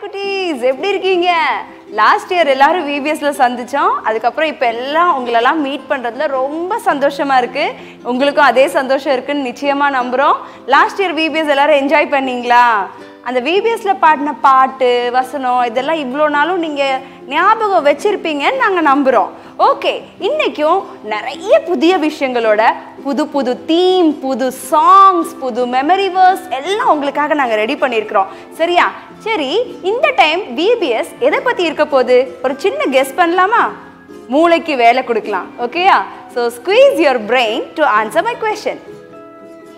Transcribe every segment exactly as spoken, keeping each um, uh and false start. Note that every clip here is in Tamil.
குட்டீஸ் எப்படி இருக்கீங்க? லாஸ்ட் இயர் எல்லாரும் விபிஎஸ்ல சந்திச்சோம். அதுக்கப்புறம் இப்போ எல்லாம் உங்களெல்லாம் மீட் பண்ணுறதுல ரொம்ப சந்தோஷமா இருக்கு. உங்களுக்கும் அதே சந்தோஷம் இருக்குன்னு நிச்சயமா நம்புறோம். லாஸ்ட் இயர் விபிஎஸ் எல்லாரும் என்ஜாய் பண்ணீங்களா? அந்த விபிஎஸ்ல பாடின பாட்டு வசனம் இதெல்லாம் இவ்வளோ நாளும் நீங்க ஞாபகம் வச்சிருப்பீங்கன்னு நாங்கள் நம்புறோம். ஓகே, இன்னைக்கும் நிறைய புதிய விஷயங்களோட புது புது தீம், புது சாங்ஸ், புது மெமரி வேர்ஸ் எல்லாம் உங்களுக்காக நாங்கள் ரெடி பண்ணியிருக்கிறோம். சரியா? சரி, இந்த டைம் விபிஎஸ் எதை பற்றி இருக்க போகுது? ஒரு சின்ன கெஸ் பண்ணலாமா? மூளைக்கு வேலை கொடுக்கலாம். ஓகேயா? So squeeze your brain to answer my question.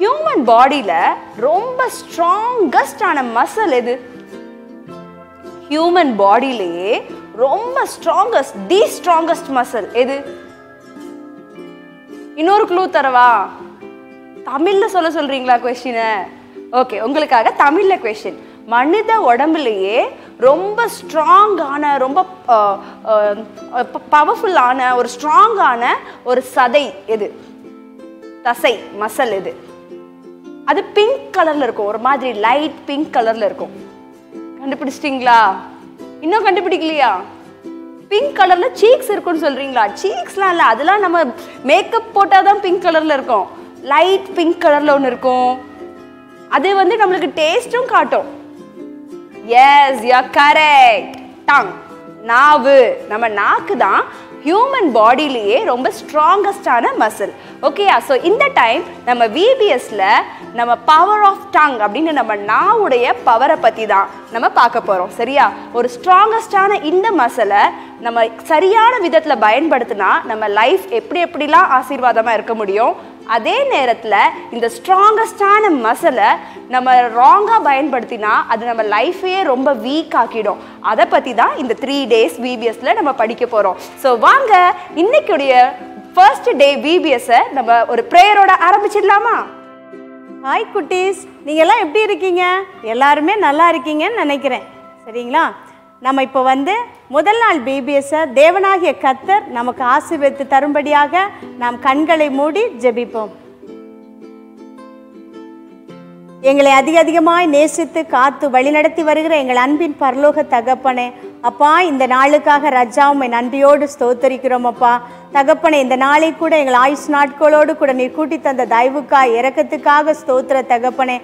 Human பாடியில் ரொம்ப ஸ்ட்ராங்கஸ்டான மசில் எது? ஹியூமன் பாடியிலேயே ரொம்ப ஸ்ட்ராங்கஸ்ட், தி ஸ்ட்ராங்கஸ்ட் மசில் எது? இன்னொரு க்ளூ தரவா? தமிழில் சொல்ல சொல்கிறீங்களா குவெஸ்டினை? ஓகே, உங்களுக்காக தமிழில் குவெஸ்டின். மனித உடம்புலையே ரொம்ப ஸ்ட்ராங்கான, ரொம்ப பவர்ஃபுல்லான ஒரு ஸ்ட்ராங்கான ஒரு சதை எது? தசை, மசில் எது? அது பிங்க் கலரில் இருக்கும். ஒரு மாதிரி லைட் பிங்க் கலரில் இருக்கும். கண்டுபிடிச்சிட்டிங்களா? இன்னும் கண்டுபிடிக்கலையா? பிங்க் கலரில் சீக்ஸ் இருக்குன்னு சொல்கிறீங்களா? சீக்ஸ்லாம் இல்லை, அதெல்லாம் நம்ம மேக்கப் போட்டால் தான் பிங்க் கலரில் இருக்கும். லைட் பிங்க் கலரில் ஒன்று இருக்கும். அது வந்து நம்மளுக்கு டேஸ்ட்டும் காட்டும். Yes, you are correct. Tongue, நாவு, நம்ம நாக்கு தான் ஹியூமன் பாடியிலேயே ரொம்ப ஸ்ட்ராங்கஸ்டான மசில். ஓகேயா? ஸோ இந்த டைம் நம்ம விபிஎஸ்ல நம்ம பவர் ஆஃப் டங் அப்படின்னு நம்ம நாவுடைய பவரை பற்றி தான் நம்ம பார்க்க போகிறோம். சரியா? ஒரு ஸ்ட்ராங்கஸ்டான இந்த மசிலை நம்ம சரியான விதத்தில் பயன்படுத்தினா நம்ம லைஃப் எப்படி எப்படிலாம் ஆசீர்வாதமாக இருக்க முடியும். அதே நேரத்தில் இந்த ஸ்ட்ராங்கஸ்டான மசிலை நம்ம ராங்காக பயன்படுத்தினா அது நம்ம லைஃபையே ரொம்ப வீக் ஆக்கிடும். அதை பற்றி தான் இந்த த்ரீ டேஸ் விபிஎஸ்ல நம்ம படிக்க போகிறோம். ஸோ வாங்க, இன்னைக்குடைய ஃபர்ஸ்ட் டே விபிஎஸ்ஸை நம்ம ஒரு ப்ரேயரோட ஆரம்பிச்சிடலாமா? ஹாய் குட்டீஸ், நீங்கள் எல்லாம் எப்படி இருக்கீங்க? எல்லாருமே நல்லா இருக்கீங்கன்னு நினைக்கிறேன். சரிங்களா? நம்ம இப்போ வந்து முதல் நாள் விபிஎஸ்ஸை தேவனாகிய கர்த்தர் நமக்கு ஆசீர்வதித்து தரும்படியாக நாம் கண்களை மூடி ஜெபிப்போம். எங்களை அதிக அதிகமாய் நேசித்து காத்து வழிநடத்தி வருகிற எங்கள் அன்பின் பரலோக தகப்பனே, அப்பா, இந்த நாளுக்காக ராஜா உம்மை நன்றியோடு ஸ்தோத்தரிக்கிறோம். அப்பா தகப்பனே, இந்த நாளை கூட எங்கள் ஆயுஷ் நாட்களோடு கூட நீர் கூட்டி தந்த தயவுக்காய் இறக்கத்துக்காக ஸ்தோத்திர தகப்பனே.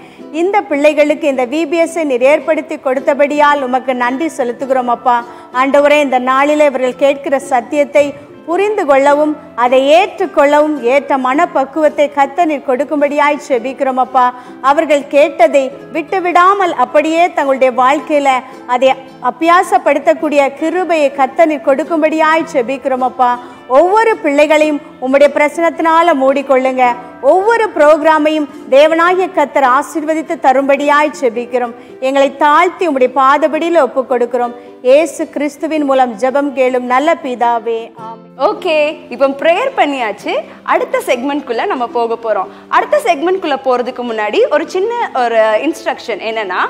இந்த பிள்ளைகளுக்கு இந்த விபிஎஸ்ஸை நீர் ஏற்படுத்தி கொடுத்தபடியால் உமக்கு நன்றி செலுத்துகிறோம். அப்பா ஆண்டவரே, இந்த நாளில் இவர்கள் கேட்கிற சத்தியத்தை புரிந்து கொள்ளவும் அதை ஏற்றுக்கொள்ளவும் ஏற்ற மனப்பக்குவத்தை கர்த்தர் நீர் கொடுக்கும்படியாய் செபிக்கிறோம். அப்பா அவர்கள் கேட்டதை விட்டு விடாமல் அப்படியே தங்களுடைய வாழ்க்கையில் அதை அபியாசப்படுத்தக்கூடிய கிருபையை கர்த்தர் நீர் கொடுக்கும்படியாய் செபிக்கிறோம். அப்பா ஒவ்வொரு பிள்ளைகளையும் உம்முடைய பிரசனத்தினால மூடிக்கொள்ளுங்க. ஒவ்வொரு ப்ரோக்ராமையும் தேவனாகிய கர்த்தர் ஆசீர்வதித்து தரும்படியாய் செபிக்கிறோம். எங்களை தாழ்த்தி உம்முடைய பாதபடியில் ஒப்பு கொடுக்கிறோம். ஏசு கிறிஸ்துவின் மூலம் ஜெபம் கேளும் நல்ல பிதாவே. ஓகே, இப்போ ப்ரேயர் பண்ணியாச்சு. அடுத்த செக்மெண்ட்குள்ளே நம்ம போக போகிறோம். அடுத்த செக்மெண்ட்குள்ளே போகிறதுக்கு முன்னாடி ஒரு சின்ன ஒரு இன்ஸ்ட்ரக்ஷன் என்னென்னா,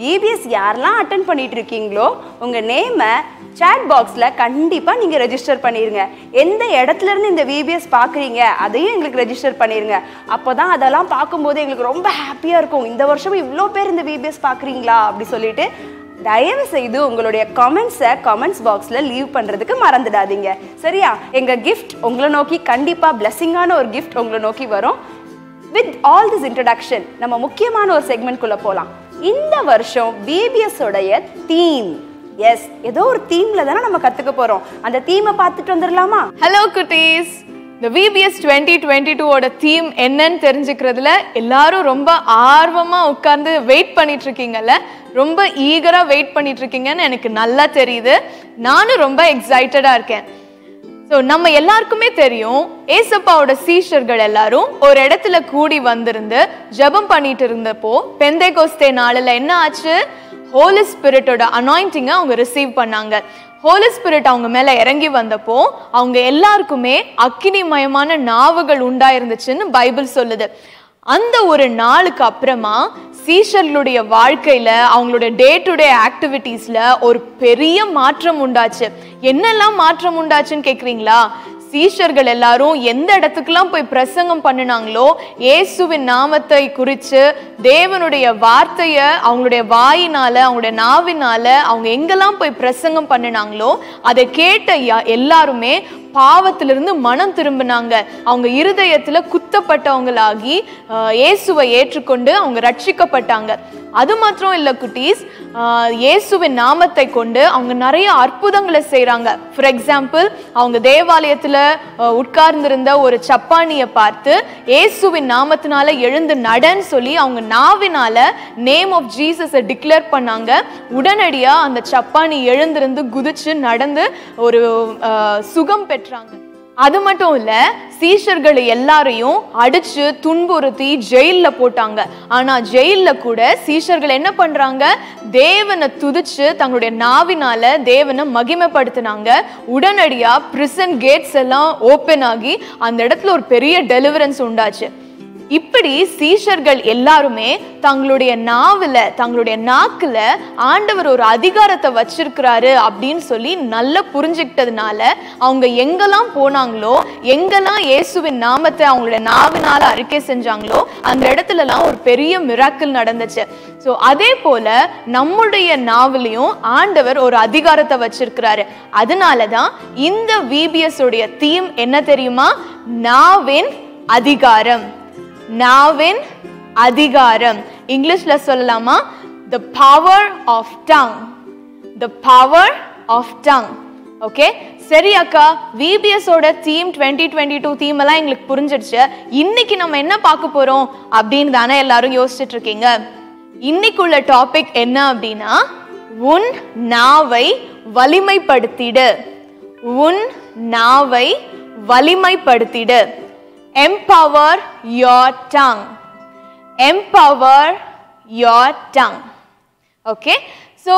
விபிஎஸ் யாரெல்லாம் அட்டன் பண்ணிட்டு இருக்கீங்களோ உங்கள் நேமை சாட் பாக்ஸில் கண்டிப்பாக நீங்கள் ரெஜிஸ்டர் பண்ணிடுங்க. எந்த இடத்துலேருந்து இந்த விபிஎஸ் பார்க்குறீங்க அதையும் எங்களுக்கு ரெஜிஸ்டர் பண்ணிடுங்க. அப்போ தான் அதெல்லாம் பார்க்கும்போது எங்களுக்கு ரொம்ப ஹாப்பியாக இருக்கும். இந்த வருஷம் இவ்வளோ பேர் இந்த விபிஎஸ் பார்க்குறீங்களா அப்படி சொல்லிட்டு தயவு செய்து உங்களுடைய கமெண்ட்ஸை கமெண்ட்ஸ் பாக்ஸில் லீவ் பண்ணுறதுக்கு மறந்துடாதீங்க. சரியா? எங்கள் கிஃப்ட் உங்களை நோக்கி கண்டிப்பாக பிளெஸிங்கான ஒரு கிஃப்ட் உங்களை நோக்கி வரும். வித் ஆல் திஸ் இன்ட்ரடக்ஷன் நம்ம முக்கியமான ஒரு செக்மெண்ட்குள்ளே போகலாம். இந்த வருஷம் விபிஎஸ்ஸோடைய தீம், எஸ், ஏதோ ஒரு தீமில் தானே நம்ம கற்றுக்க போகிறோம். அந்த தீமை பார்த்துட்டு வந்துடலாமா? ஹலோ குட்டீஸ், இந்த விபிஎஸ் டுவெண்ட்டி டுவெண்ட்டி டூவோட தீம் என்னன்னு தெரிஞ்சுக்கிறதுல எல்லாரும் ரொம்ப ஆர்வமாக உட்கார்ந்து வெயிட் பண்ணிட்டுருக்கீங்கல்ல? ரொம்ப ஈகராக வெயிட் பண்ணிட்டுருக்கீங்கன்னு எனக்கு நல்லா தெரியுது. நானும் ரொம்ப எக்ஸைட்டடாக இருக்கேன். ஸோ நம்ம எல்லாருக்குமே தெரியும், ஏசப்பாவோட சீஷர்கள் எல்லாரும் ஒரு இடத்துல கூடி வந்திருந்து ஜெபம் பண்ணிட்டு இருந்தப்போ பெந்தேகோஸ்தே நாளில் என்ன ஆச்சு? ஹோலி ஸ்பிரிட்டோட அனாயிண்டிங்கை அவங்க ரிசீவ் பண்ணாங்க. ஹோலி ஸ்பிரிட் அவங்க மேலே இறங்கி வந்தப்போ அவங்க எல்லாருக்குமே அக்கினிமயமான நாவுகள் உண்டாயிருந்துச்சுன்னு பைபிள் சொல்லுது. அந்த ஒரு நாளுக்கு அப்புறமா சீஷர்களுடைய வாழ்க்கையில், அவங்களோட டே டு டே ஆக்டிவிட்டீஸில் ஒரு பெரிய மாற்றம் உண்டாச்சு. என்னெல்லாம் மாற்றம் உண்டாச்சுன்னு கேட்குறீங்களா? சீஷர்கள் எல்லாரும் எந்த இடத்துக்குலாம் போய் பிரசங்கம் பண்ணினாங்களோ இயேசுவின் நாமத்தை குறித்து தேவனுடைய வார்த்தையை அவங்களுடைய வாயினால அவங்களுடைய நாவினால அவங்க எங்கெல்லாம் போய் பிரசங்கம் பண்ணினாங்களோ அதை கேட்ட எல்லாருமே பாவத்திலிருந்து மனம் திரும்பினாங்க. அவங்க இருதயத்தில் குத்தப்பட்டவங்களாகி இயேசுவை ஏற்றுக்கொண்டு அவங்க ரட்சிக்கப்பட்டாங்க. அது மாத்திரம் இல்லை குட்டீஸ், இயேசுவின் நாமத்தை கொண்டு அவங்க நிறைய அற்புதங்களை செய்கிறாங்க. ஃபார் எக்ஸாம்பிள், அவங்க தேவாலயத்தில் உட்கார்ந்திருந்த ஒரு சப்பானியை பார்த்து இயேசுவின் நாமத்தினால எழுந்து நடன்னு சொல்லி அவங்க நாவினால நேம் ஆஃப் ஜீசஸை டிக்ளேர் பண்ணாங்க. உடனடியாக அந்த சப்பானி எழுந்திருந்து குதிச்சு நடந்து ஒரு சுகம் பெற்றாங்க. அது மட்டும் இல்ல, சீஷர்கள் எல்லாரையும் அடிச்சு துன்புறுத்தி ஜெயில போட்டாங்க. ஆனா ஜெயில கூட சீஷர்கள் என்ன பண்றாங்க, தேவனை துதிச்சு தங்களுடைய நாவினால தேவனை மகிமைப்படுத்தினாங்க. உடனடியா பிரிசன் கேட்ஸ் எல்லாம் ஓபன் ஆகி அந்த இடத்துல ஒரு பெரிய டெலிவரன்ஸ் உண்டாச்சு. இப்படி சீஷர்கள் எல்லாருமே தங்களுடைய நாவில தங்களுடைய நாக்குல ஆண்டவர் ஒரு அதிகாரத்தை வச்சிருக்கிறாரு அப்படின்னு சொல்லி நல்லா புரிஞ்சுக்கிட்டதுனால அவங்க எங்கெல்லாம் போனாங்களோ, எங்கெல்லாம் இயேசுவின் நாமத்தை அவங்களுடைய நாவினால அறிக்கை செஞ்சாங்களோ அந்த இடத்துல எல்லாம் ஒரு பெரிய மிராக்கிள் நடந்துச்சு. ஸோ அதே போல நம்முடைய நாவிலையும் ஆண்டவர் ஒரு அதிகாரத்தை வச்சிருக்கிறாரு. அதனாலதான் இந்த விபிஎஸ் உடைய தீம் என்ன தெரியுமா? நாவின் அதிகாரம். நாவின் அதிகாரம். இங்கிலீஷ்ல சொல்லலாமா? The power of tongue. The power of tongue. Okay, சரி அக்கா, V B S ஓட theme twenty twenty two theme எல்லாம் எங்களுக்கு புரிஞ்சிடுச்சு. இன்னைக்கு நம்ம என்ன பார்க்க போறோம் அப்படின்னு தானே எல்லாரும் யோசிச்சுட்டு இருக்கீங்க. இன்னைக்குள்ள டாபிக் என்ன அப்படின்னா, உன் நாவை வலிமைப்படுத்திடு. உன் நாவை வலிமைப்படுத்திடு. Empower your tongue. Empower your tongue. Okay? So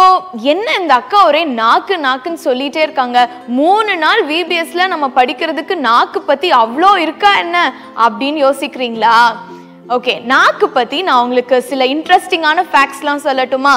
என்ன இந்த அக்கா ஒரே நாக்கு நாக்குன்னு சொல்லிகிட்டே இருக்காங்க? மூணு நாள் விபிஎஸ்ல நம்ம படிக்கிறதுக்கு நாக்கு பற்றி அவ்வளோ இருக்கா என்ன அப்படின்னு யோசிக்கிறீங்களா? ஓகே, நாக்கு பற்றி நான் உங்களுக்கு சில இன்ட்ரெஸ்டிங்கான ஃபேக்ட்ஸ்லாம் சொல்லட்டுமா?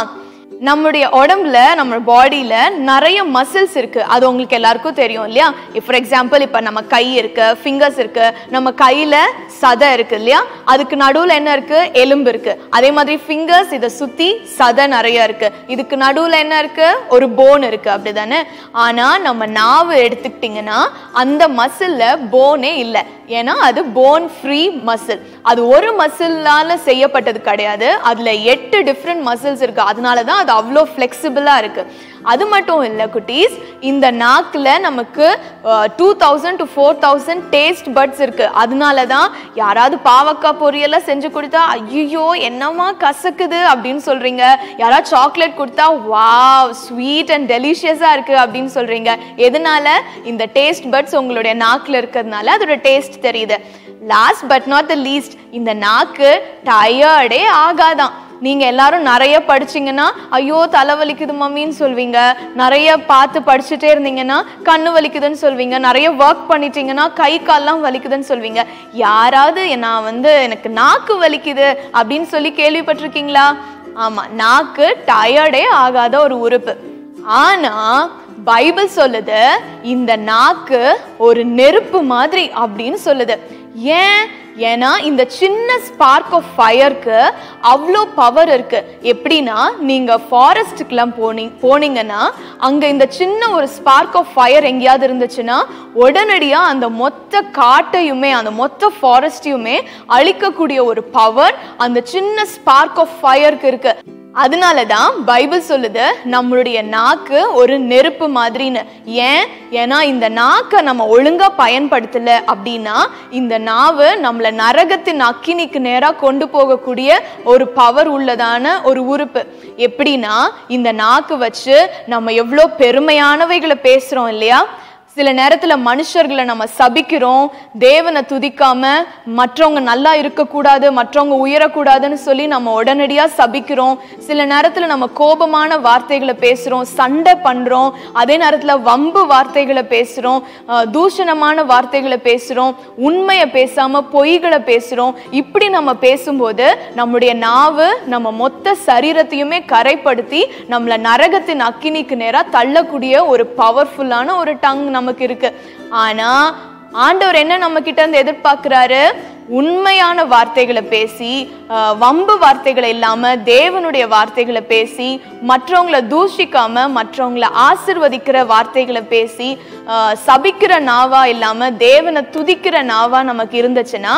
நம்முடைய உடம்புல நம்ம பாடியில நிறைய மசில்ஸ் இருக்கு, அது உங்களுக்கு எல்லாருக்கும் தெரியும் இல்லையா? ஃபார் எக்ஸாம்பிள், இப்ப நம்ம கை இருக்கு, ஃபிங்கர்ஸ் இருக்கு, நம்ம கையில சதை இருக்கு இல்லையா? அதுக்கு நடுவுல என்ன இருக்கு? எலும்பு இருக்கு. அதே மாதிரி ஃபிங்கர்ஸ் இதை சுத்தி சதை நிறைய இருக்கு, இதுக்கு நடுவுல என்ன இருக்கு? ஒரு போன் இருக்கு, அப்படிதானே? ஆனா நம்ம நாவு எடுத்துக்கிட்டீங்கன்னா அந்த மசில்ல போனே இல்லை. ஏன்னா அது போன் ஃப்ரீ மசில். அது ஒரு மசிலால செய்யப்பட்டது கிடையாது, அதுல எட்டு டிஃப்ரெண்ட் மசில்ஸ் இருக்கு. அதனாலதான் அது அவ்வளோ ஃபிளெக்சிபிளா இருக்கு. அது மட்டும் இல்லை குட்டீஸ், இந்த நாக்குல நமக்கு two thousand to four thousand taste buds இருக்கு. அதனாலதான் யாராவது பாவக்காய் பொரியெல்லாம் செஞ்சு கொடுத்தா ஐயோ என்னமா கசக்குது அப்படின்னு சொல்றீங்க, யாராவது சாக்லேட் கொடுத்தா வாவ் ஸ்வீட் அண்ட் டெலிஷியஸா இருக்கு அப்படின்னு சொல்றீங்க. எதனால? இந்த டேஸ்ட் பட்ஸ் உங்களுடைய நாக்குல இருக்கிறதுனால அதோட டேஸ்ட் தெரியுது. Last but not the least, இந்த நாக்கு டயர்டே ஆகாதான். நீங்க எல்லாரும் நிறைய படிச்சீங்கன்னா ஐயோ தலை வலிக்குது மம்மின்னு சொல்வீங்க, நிறைய பார்த்து படிச்சுட்டே இருந்தீங்கன்னா கண்ணு வலிக்குதுன்னு சொல்வீங்க, நிறைய ஒர்க் பண்ணிட்டீங்கன்னா கை கால்லாம் வலிக்குதுன்னு சொல்வீங்க. யாராவது நான் வந்து எனக்கு நாக்கு வலிக்குது அப்படின்னு சொல்லி கேள்விப்பட்டிருக்கீங்களா? ஆமா, நாக்கு டயர்டே ஆகாத ஒரு உறுப்பு. ஆனா பைபிள் சொல்லுது இந்த நாக்கு ஒரு நெருப்பு மாதிரி அப்படின்னு சொல்லுது. ஏன்? ஏன்னா இந்த சின்ன ஸ்பார்க் ஆஃப் ஃபயருக்கு அவ்வளோ பவர் இருக்கு. எப்படின்னா, நீங்க ஃபாரஸ்ட்டுக்குலாம் போனீங்க போனீங்கன்னா அங்க இந்த சின்ன ஒரு ஸ்பார்க் ஆஃப் ஃபயர் எங்கேயாவது இருந்துச்சுன்னா உடனடியா அந்த மொத்த காட்டையுமே அந்த மொத்த ஃபாரஸ்டையுமே அழிக்கக்கூடிய ஒரு பவர் அந்த சின்ன ஸ்பார்க் ஆஃப் ஃபயருக்கு இருக்கு. அதனால தான் பைபிள் சொல்லுது நம்மளுடைய நாக்கு ஒரு நெருப்பு மாதிரின்னு. ஏன்? ஏன்னா இந்த நாக்கை நம்ம ஒழுங்கா பயன்படுத்தலை அப்படின்னா இந்த நாவு நம்மளை நரகத்தின் அக்கினிக்கு நேராக கொண்டு போகக்கூடிய ஒரு பவர் உள்ளதான ஒரு உறுப்பு. எப்படின்னா, இந்த நாக்கு வச்சு நம்ம எவ்வளோ பெருமையானவைகளை பேசுகிறோம் இல்லையா? சில நேரத்தில் மனுஷர்களை நம்ம சபிக்கிறோம், தேவனை துதிக்காம மற்றவங்க நல்லா இருக்கக்கூடாது மற்றவங்க உயரக்கூடாதுன்னு சொல்லி நம்ம உடனடியாக சபிக்கிறோம். சில நேரத்தில் நம்ம கோபமான வார்த்தைகளை பேசுகிறோம், சண்டை பண்ணுறோம், அதே நேரத்தில் வம்பு வார்த்தைகளை பேசுகிறோம், தூஷணமான வார்த்தைகளை பேசுகிறோம், உண்மையை பேசாமல் பொய்களை பேசுகிறோம். இப்படி நம்ம பேசும்போது நம்முடைய நாவு நம்ம மொத்த சரீரத்தையுமே கரைப்படுத்தி நம்மளை நரகத்தின் அக்கினிக்கு நேராக தள்ளக்கூடிய ஒரு பவர்ஃபுல்லான ஒரு டங் நமக்கு இருக்கு. ஆனா ஆண்டவர் என்ன நம்ம கிட்ட இருந்து எதிர்பார்க்கிறாரு? உண்மையான வார்த்தைகளை பேசி, வம்பு வார்த்தைகளை இல்லாம தேவனுடைய வார்த்தைகளை பேசி, மற்றவங்களை தூஷிக்காம மற்றவங்களை ஆசீர்வதிக்கிற வார்த்தைகளை பேசி, சபிக்கிற நாவா இல்லாம தேவனை துதிக்கிற நாவா நமக்கு இருந்துச்சுன்னா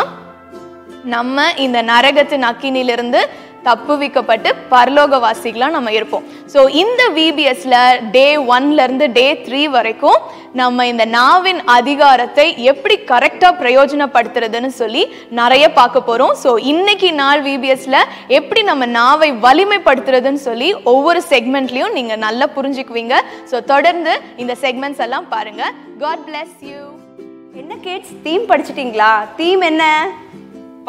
நம்ம இந்த நரகத்தின் அக்கினிலிருந்து தப்புவிக்கப்பட்டு பரலோகவாசிகளாக நம்ம இருப்போம். ஸோ இந்த விபிஎஸ்ல டே ஒன்ல இருந்து டே த்ரீ வரைக்கும் நம்ம இந்த நாவின் அதிகாரத்தை எப்படி கரெக்டாக பிரயோஜனப்படுத்துறதுன்னு சொல்லி நிறைய பார்க்க போகிறோம். ஸோ இன்னைக்கு நாள் விபிஎஸ்ல எப்படி நம்ம நாவை வலிமைப்படுத்துறதுன்னு சொல்லி ஒவ்வொரு செக்மெண்ட்லையும் நீங்கள் நல்லா புரிஞ்சுக்குவீங்க. ஸோ தொடர்ந்து இந்த செக்மெண்ட்ஸ் எல்லாம் பாருங்க. God bless you. என்ன கேட்ஸ் தீம் படிச்சிட்டிங்களா? தீம் என்ன?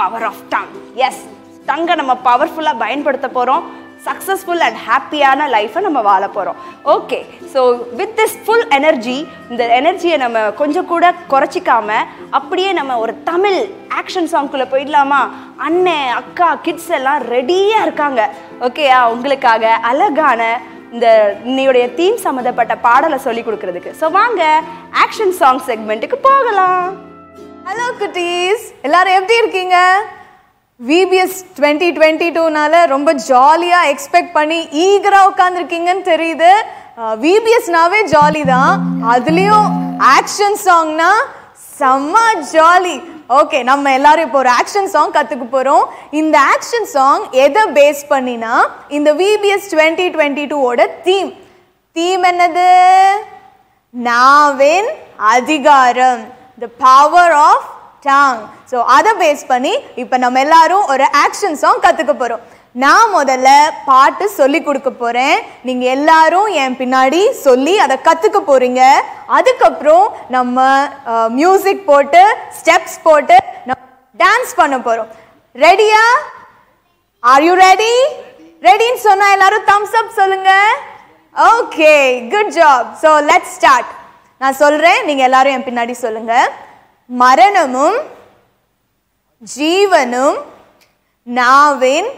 Power of tongue. எஸ், தங்க நம்ம பவர்ஃபுல்லாக பயன்படுத்த போகிறோம். சக்ஸஸ்ஃபுல் அண்ட் ஹாப்பியான லைஃப்பை நம்ம வாழ போகிறோம். Okay, so with this full energy, இந்த எனர்ஜியை நம்ம கொஞ்சம் கூட குறைச்சிக்காமல் அப்படியே நம்ம ஒரு தமிழ் ஆக்ஷன் சாங்குள்ளே போயிடலாமா? அண்ணன் அக்கா கிட்ஸ் எல்லாம் ரெடியாக இருக்காங்க. ஓகேயா, உங்களுக்காக அழகான இந்த இன்னையுடைய தீம் சம்மந்தப்பட்ட பாடலை சொல்லி கொடுக்குறதுக்கு. ஸோ வாங்க ஆக்ஷன் சாங் செக்மெண்ட்டுக்கு போகலாம். ஹலோ குட்டீஸ், எல்லாரும் எப்படி இருக்கீங்க? விபிஎஸ் டுவெண்ட்டி டுவெண்ட்டி டூனால ரொம்ப ஜாலியாக எக்ஸ்பெக்ட் பண்ணி ஈகராக உட்காந்துருக்கீங்கன்னு தெரியுது. விபிஎஸ்னாவே ஜாலி தான், அதுலேயும் ஆக்ஷன் சாங்னா செம்ம ஜாலி. ஓகே, நம்ம எல்லாரும் இப்போ ஒரு ஆக்ஷன் சாங் கற்றுக்க போகிறோம். இந்த ஆக்ஷன் சாங் எதை பேஸ் பண்ணினா இந்த விபிஎஸ் டுவெண்ட்டி டுவெண்ட்டி டூவோட தீம். தீம் என்னது? நாவின் அதிகாரம், the power of tongue. So அதை பேஸ் பண்ணி இப்போ நம்ம எல்லாரும் ஒரு ஆக்ஷன் சாங் கற்றுக்க போகிறோம். நான் முதல்ல பாட்டு சொல்லி கொடுக்க போகிறேன். நீங்கள் எல்லாரும் என் பின்னாடி சொல்லி அதை கற்றுக்க போகிறீங்க. அதுக்கப்புறம் நம்ம மியூசிக் போட்டு ஸ்டெப்ஸ் போட்டு நம்ம டான்ஸ் பண்ண போகிறோம். ரெடியா? Are you ready? ரெடின்னு சொன்னால் எல்லாரும் தம்ஸ் அப் சொல்லுங்க. Okay, good job. So let's start. நான் சொல்கிறேன், நீங்கள் எல்லாரும் என் பின்னாடி சொல்லுங்க. மரணமும் ஜீவனும் நாவின்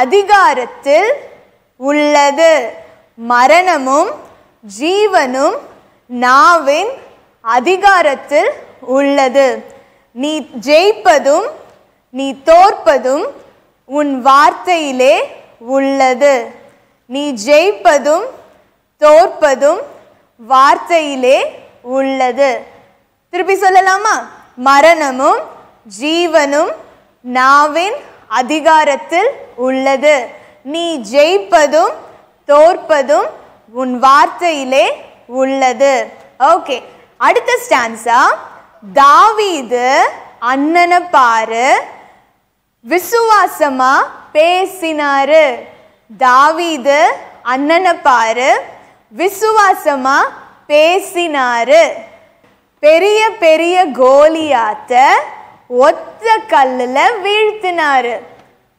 அதிகாரத்தில் உள்ளது. மரணமும் ஜீவனும் நாவின் அதிகாரத்தில் உள்ளது. நீ ஜெயிப்பதும் நீ தோற்பதும் உன் வார்த்தையிலே உள்ளது. நீ ஜெயிப்பதும் தோற்பதும் வார்த்தையிலே உள்ளது. திருப்பி சொல்லலாமா? மரணமும் ஜீவனும் நாவின் அதிகாரத்தில் உள்ளது. நீ ஜெயிப்பதும் தோற்பதும் உன் வார்த்தையிலே உள்ளது. ஓகே, அடுத்த ஸ்டான்ஸா. தாவீது அண்ணனை பாரு, விசுவாசமா பேசினாரு. தாவீது அண்ணனை பாரு, விசுவாசமா பேசினாரு. பெரிய பெரிய கோலியாத்தை ஒத்த கல்லுல வீழ்த்தினாரு.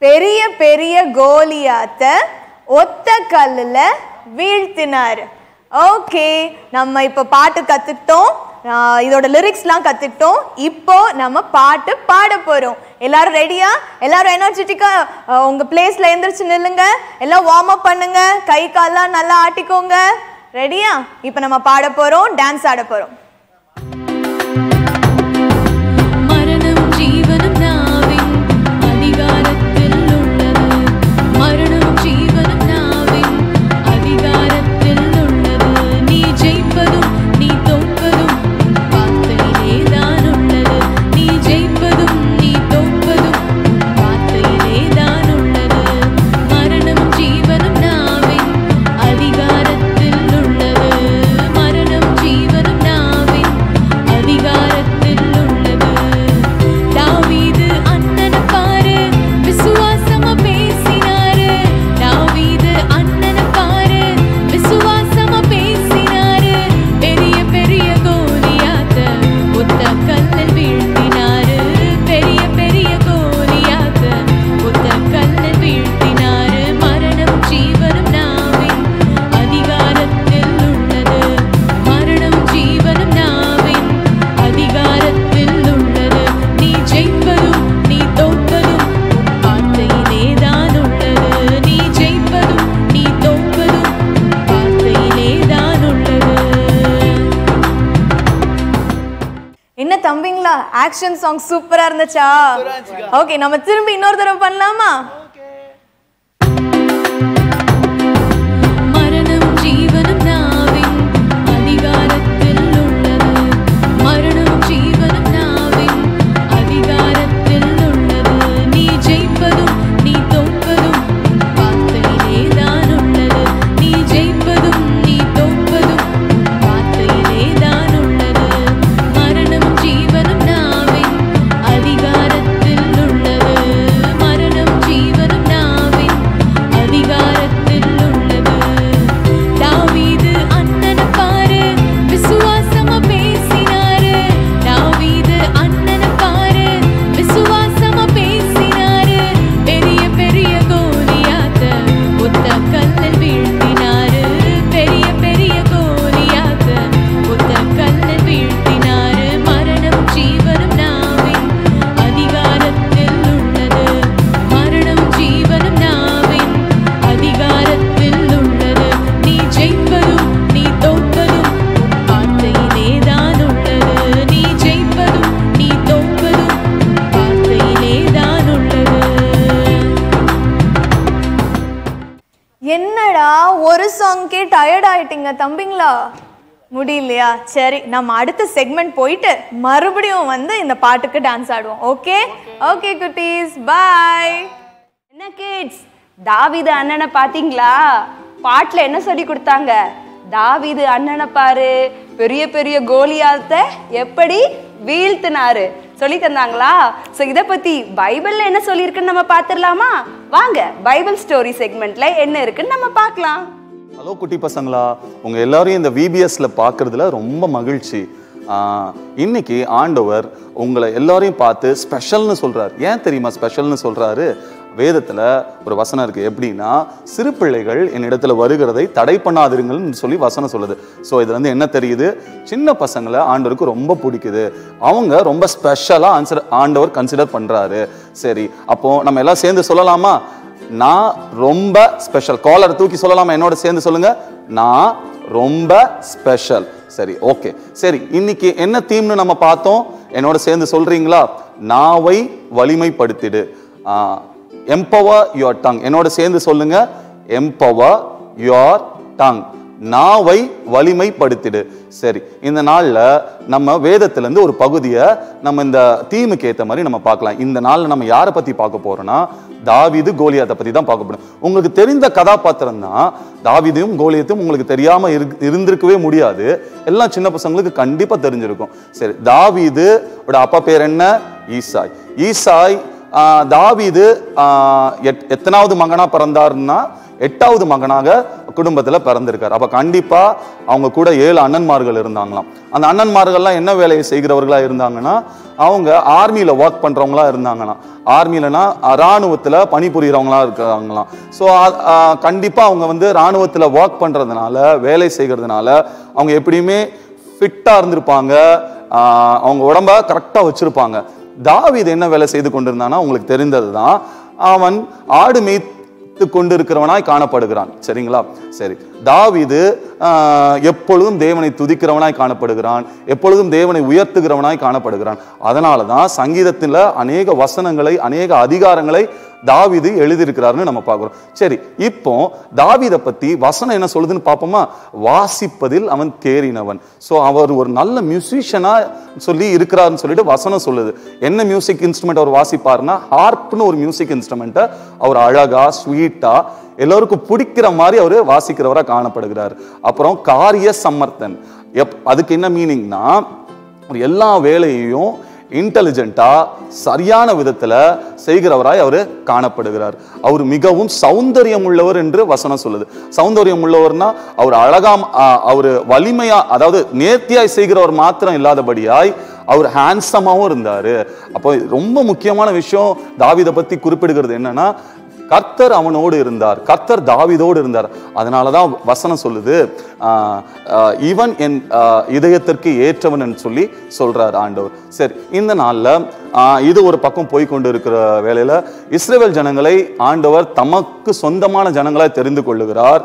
பெரிய பெரிய கோலியாத்தை ஒத்த கல்லுல வீழ்த்தினாரு. ஓகே, நம்ம இப்போ பாட்டு கற்றுக்கிட்டோம், இதோட லிரிக்ஸ்லாம் கற்றுக்கிட்டோம். இப்போ நம்ம பாட்டு பாட போகிறோம். எல்லாரும் ரெடியா? எல்லாரும் எனர்ஜெட்டிக்காக உங்கள் பிளேஸில் எழுந்திரிச்சு நில்லுங்க. எல்லாம் வார்ம் அப் பண்ணுங்க, கை கால்லாம் நல்லா ஆட்டிக்கோங்க. ரெடியா? இப்போ நம்ம பாட போகிறோம், டான்ஸ் ஆட போகிறோம். action song super ah irundhucha. Okay, nama thirumbi innoru thara pannalama. முடியலையா? சரி, நம்ம அடுத்த செக்மெண்ட் போயிட்டு மறுபடியும் வந்து இந்த பாட்டுக்கு டான்ஸ் ஆடுவோம். ஓகே ஓகே குட்டீஸ், பாய். என்ன கிட்ஸ், தாவீது அண்ணனை பாத்தீங்களா? பாட்டுல என்ன சொல்லி கொடுத்தாங்க? தாவீது அண்ணனை பாரு, பெரிய பெரிய கோலியாத்தை எப்படி வீழ்த்தினாரு சொல்லி தந்தாங்களா? சோ இத பத்தி பைபிள்ல என்ன சொல்லியிருக்குன்னு நம்ம பாத்துடலாமா? வாங்க, பைபிள் ஸ்டோரி செக்மெண்ட்ல என்ன இருக்குன்னு நம்ம பார்க்கலாம். ஹலோ குட்டி பசங்களா, உங்கள் எல்லோரையும் இந்த விபிஎஸ்சில் பார்க்குறதுல ரொம்ப மகிழ்ச்சி. இன்றைக்கி ஆண்டவர் உங்களை எல்லோரையும் பார்த்து ஸ்பெஷல்னு சொல்கிறார். ஏன் தெரியுமா ஸ்பெஷல்னு சொல்கிறாரு? வேதத்தில் ஒரு வசனம் இருக்குது. எப்படின்னா, சிறு பிள்ளைகள் என்னிடத்துல வருகிறதை தடை பண்ணாதிருங்கள்னு சொல்லி வசனம் சொல்லுது. ஸோ இதுலேருந்து என்ன தெரியுது? சின்ன பசங்களை ஆண்டவருக்கு ரொம்ப பிடிக்குது. அவங்க ரொம்ப ஸ்பெஷலாக ஆன்சர் ஆண்டவர் கன்சிடர் பண்ணுறாரு. சரி, அப்போது நம்ம எல்லாம் சேர்ந்து சொல்லலாமா? நான் ரொம்ப ஸ்பெஷல். காலரை தூக்கி சொல்லலாமா? என்னோட சேர்ந்து சொல்லுங்க, நான் ரொம்ப ஸ்பெஷல். சரி, ஓகே. சரி, இன்னைக்கு என்ன தீம்னு நம்ம பார்த்தோம்? என்னோட சேர்ந்து சொல்றீங்களா? நாவை வலிமைப்படுத்திடு. Empower your tongue. என்னோட சேர்ந்து சொல்லுங்க, எம்பவர் யுவர் டங். நாவை வலிமைப்படுத்திடு. சரி, இந்த நாளில் நம்ம வேதத்திலேருந்து ஒரு பகுதியை நம்ம இந்த தீமுக்கு ஏற்ற மாதிரி நம்ம பார்க்கலாம். இந்த நாளில் நம்ம யாரை பற்றி பார்க்க போகிறோன்னா, தாவீது கோலியாத்தை பற்றி தான் பார்க்க போகிறோம். உங்களுக்கு தெரிந்த கதாபாத்திரம் தான் தாவீதையும் கோலியாத்தையும். உங்களுக்கு தெரியாமல் இரு இருந்திருக்கவே முடியாது. எல்லாம் சின்ன பசங்களுக்கு கண்டிப்பாக தெரிஞ்சிருக்கும். சரி, தாவீது ஓட அப்பா பேர் என்ன? ஈசாய். ஈசாய் தாவீது எத்தனாவது மகனாக பிறந்தாருன்னா எட்டாவது மகனாக குடும்பத்தில் பிறந்திருக்கார். அப்போ கண்டிப்பாக அவங்க கூட ஏழு அண்ணன்மார்கள் இருந்தாங்களாம். அந்த அண்ணன்மார்கள்லாம் என்ன வேலையை செய்கிறவர்களாக இருந்தாங்கன்னா, அவங்க ஆர்மியில் ஒர்க் பண்ணுறவங்களா இருந்தாங்கன்னா, ஆர்மியிலனா இராணுவத்தில் பணிபுரிகிறவங்களா இருக்கிறாங்களாம். ஸோ கண்டிப்பாக அவங்க வந்து இராணுவத்தில் ஒர்க் பண்ணுறதுனால, வேலை செய்கிறதுனால அவங்க எப்படியுமே ஃபிட்டாக இருந்திருப்பாங்க. அவங்க உடம்ப கரெக்டாக வச்சுருப்பாங்க. தாவீது என்ன வேலை செய்து கொண்டிருந்தான்னா, உங்களுக்கு தெரிந்தது தான், அவன் ஆடு மேய் கொண்டு இருக்கிறவனாய் காணப்படுகிறான். சரிங்களா? சரி, தாவீது எப்பொழுதும் தேவனை துதிக்கிறவனாய் காணப்படுகிறான், எப்பொழுதும் தேவனை உயர்த்துகிறவனாய் காணப்படுகிறான். அதனால தான் சங்கீதத்தில் அநேக வசனங்களை, அநேக அதிகாரங்களை தாவீது எழுதியிருக்கிறாருன்னு நம்ம பார்க்குறோம். சரி, இப்போ தாவீதை பற்றி வசனம் என்ன சொல்லுதுன்னு பார்ப்போமா? வாசிப்பதில் அவன் தேறினவன். ஸோ அவர் ஒரு நல்ல மியூசிஷியனாக சொல்லி இருக்கிறாருன்னு சொல்லிட்டு வசனம் சொல்லுது. என்ன மியூசிக் இன்ஸ்ட்ருமெண்ட் அவர் வாசிப்பாருன்னா, ஹார்ப்னு ஒரு மியூசிக் இன்ஸ்ட்ருமெண்ட்டை அவர் அழகாக, ஸ்வீட்டாக, எல்லோருக்கும் பிடிக்கிற மாதிரி அவர் வாசிக்கிறவராக காணப்படுகிறார். அப்புறம் காரிய சமர்த்தன். எப் அதுக்கு என்ன மீனிங்னா, எல்லா வேலையையும் இன்டெலிஜென்ட்டாக, சரியான விதத்தில் செய்கிறவராய் அவர் காணப்படுகிறார். அவர் மிகவும் சௌந்தரியம் உள்ளவர் என்று வசனம் சொல்லுது. சௌந்தரியம் உள்ளவர்னா அவர் அழகாம், அவர் வலிமையாக, அதாவது நேர்த்தியாய் செய்கிறவர் மாத்திரம் இல்லாதபடியாய் அவர் ஹேண்ட்ஸமாகவும் இருந்தார். அப்போ ரொம்ப முக்கியமான விஷயம் தாவீதை பற்றி குறிப்பிடுகிறது என்னென்னா, கர்த்தர் அவனோடு இருந்தார், கர்த்தர் தாவீதோடு இருந்தார். அதனால தான் வசனம் சொல்லுது, இவன் என் இதயத்திற்கு ஏற்றவன் சொல்லி சொல்றார் ஆண்டவர். சரி, இந்த நாளில் இது ஒரு பக்கம் போய்கொண்டு இருக்கிற வேளையில் இஸ்ரவேல் ஜனங்களை ஆண்டவர் தமக்கு சொந்தமான ஜனங்களாய் தெரிந்து கொள்ளுகிறார்.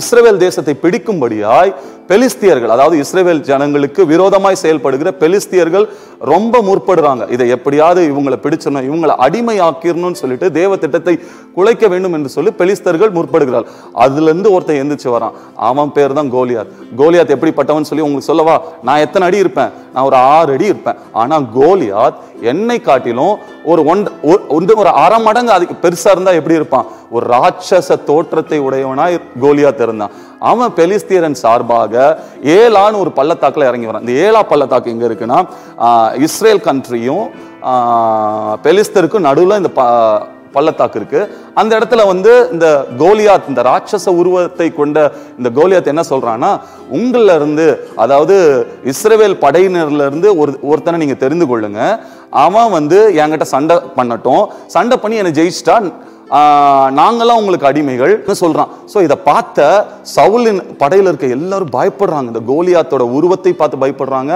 இஸ்ரவேல் தேசத்தை பிடிக்கும்படியாய் பெலிஸ்தியர்கள், அதாவது இஸ்ரவேல் ஜனங்களுக்கு விரோதமாய் செயல்படுகிற பெலிஸ்தியர்கள் ரொம்ப முற்படுறாங்க. இதை எப்படியாவது இவங்களை பிடிச்சிடணும், இவங்களை அடிமையாக்கிடணும்னு சொல்லிட்டு தேவ திட்டத்தை குலைக்க வேண்டும் என்று சொல்லி பெலிஸ்தர்கள் முற்படுகிறார். அதுலேருந்து ஒருத்தர் எந்திரிச்சு வரான், அவன் பேர் தான் கோலியாத். கோலியாத் எப்படிப்பட்டவன் சொல்லி உங்களுக்கு சொல்லவா? நான் எத்தனை அடி இருப்பேன்? நான் ஒரு ஆறு அடி இருப்பேன். ஆனால் கோலியாத் என்னை காட்டிலும் ஒரு ஒன்று ஒரு அரை மடங்கு அதுக்கு பெருசா இருந்தா எப்படி இருப்பான்? ஒரு ராட்சச தோற்றத்தை உடையவனாய் கோலியாத் இருந்தான். அவன் பெலிஸ்தியரன் சார்பாக ஏலான்னு ஒரு பள்ளத்தாக்கில் இறங்கி வரான். இந்த ஏலா பள்ளத்தாக்கு எங்க இருக்குன்னா, இஸ்ரேல் கண்ட்ரியும் பெலிஸ்தருக்கும் நடுவில் இந்த பள்ளத்தாக்கு இருக்கு. அந்த இடத்துல வந்து இந்த கோலியாத், இந்த ராட்சச உருவத்தை கொண்ட இந்த கோலியாத் என்ன சொல்றான்னா, உங்கள இருந்து, அதாவது இஸ்ரவேல் படையினர்ல இருந்து ஒரு ஒருத்தனை நீங்க தெரிந்து கொள்ளுங்க. அவன் வந்து என்கிட்ட சண்டை பண்ணட்டும், சண்டை பண்ணி என்னை ஜெயிச்சிட்டா நாங்களாம் உங்களுக்கு அடிமைகள் சொல்றான். ஸோ இதை பார்த்த சவுலின் படையில இருக்க எல்லாரும் பயப்படுறாங்க, இந்த கோலியாத்தோட உருவத்தை பார்த்து பயப்படுறாங்க.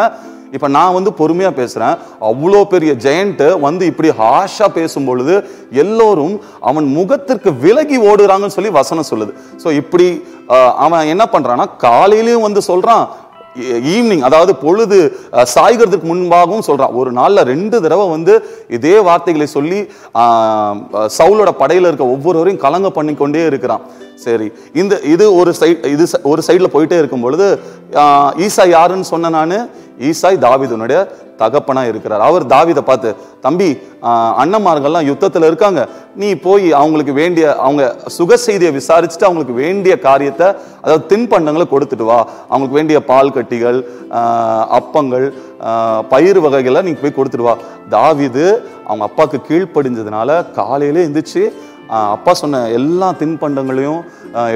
இப்போ நான் வந்து பொறுமையாக பேசுகிறேன், அவ்வளோ பெரிய ஜெயண்ட்டு வந்து இப்படி ஹாஷாக பேசும்பொழுது எல்லோரும் அவன் முகத்திற்கு விலகி ஓடுறாங்கன்னு சொல்லி வசனம் சொல்லுது. ஸோ இப்படி அவன் என்ன பண்ணுறான்னா, காலையிலையும் வந்து சொல்கிறான், ஈவினிங், அதாவது பொழுது சாய்கிறதுக்கு முன்பாகவும் சொல்கிறான். ஒரு நாளில் ரெண்டு தடவை வந்து இதே வார்த்தைகளை சொல்லி சவுலோட படையில் இருக்க ஒவ்வொருவரையும் கலங்க பண்ணி கொண்டே இருக்கிறான். சரி, இந்த இது ஒரு சைட், இது ஒரு சைடில் போயிட்டே இருக்கும் பொழுது ஈசா யாருன்னு சொன்னேன் நான், ஈசாய் தாவீதுனுடைய தகப்பனா இருக்கிறார். அவர் தாவீதை பார்த்து, தம்பி அண்ணன்மார்கள்லாம் யுத்தத்தில் இருக்காங்க, நீ போய் அவங்களுக்கு வேண்டிய, அவங்க சுக செய்தியை விசாரிச்சுட்டு அவங்களுக்கு வேண்டிய காரியத்தை, அதாவது தின்பண்டங்களை கொடுத்துட்டு வா. அவங்களுக்கு வேண்டிய பால் கட்டிகள், அப்பங்கள், பயிர் வகைகள்லாம் நீங்கள் போய் கொடுத்துட்டு வா. தாவீது அவங்க அப்பாவுக்கு கீழ்ப்படிஞ்சதுனால காலையிலே எந்திரிச்சு அப்பா சொன்ன எல்லா தின்பண்டங்களையும்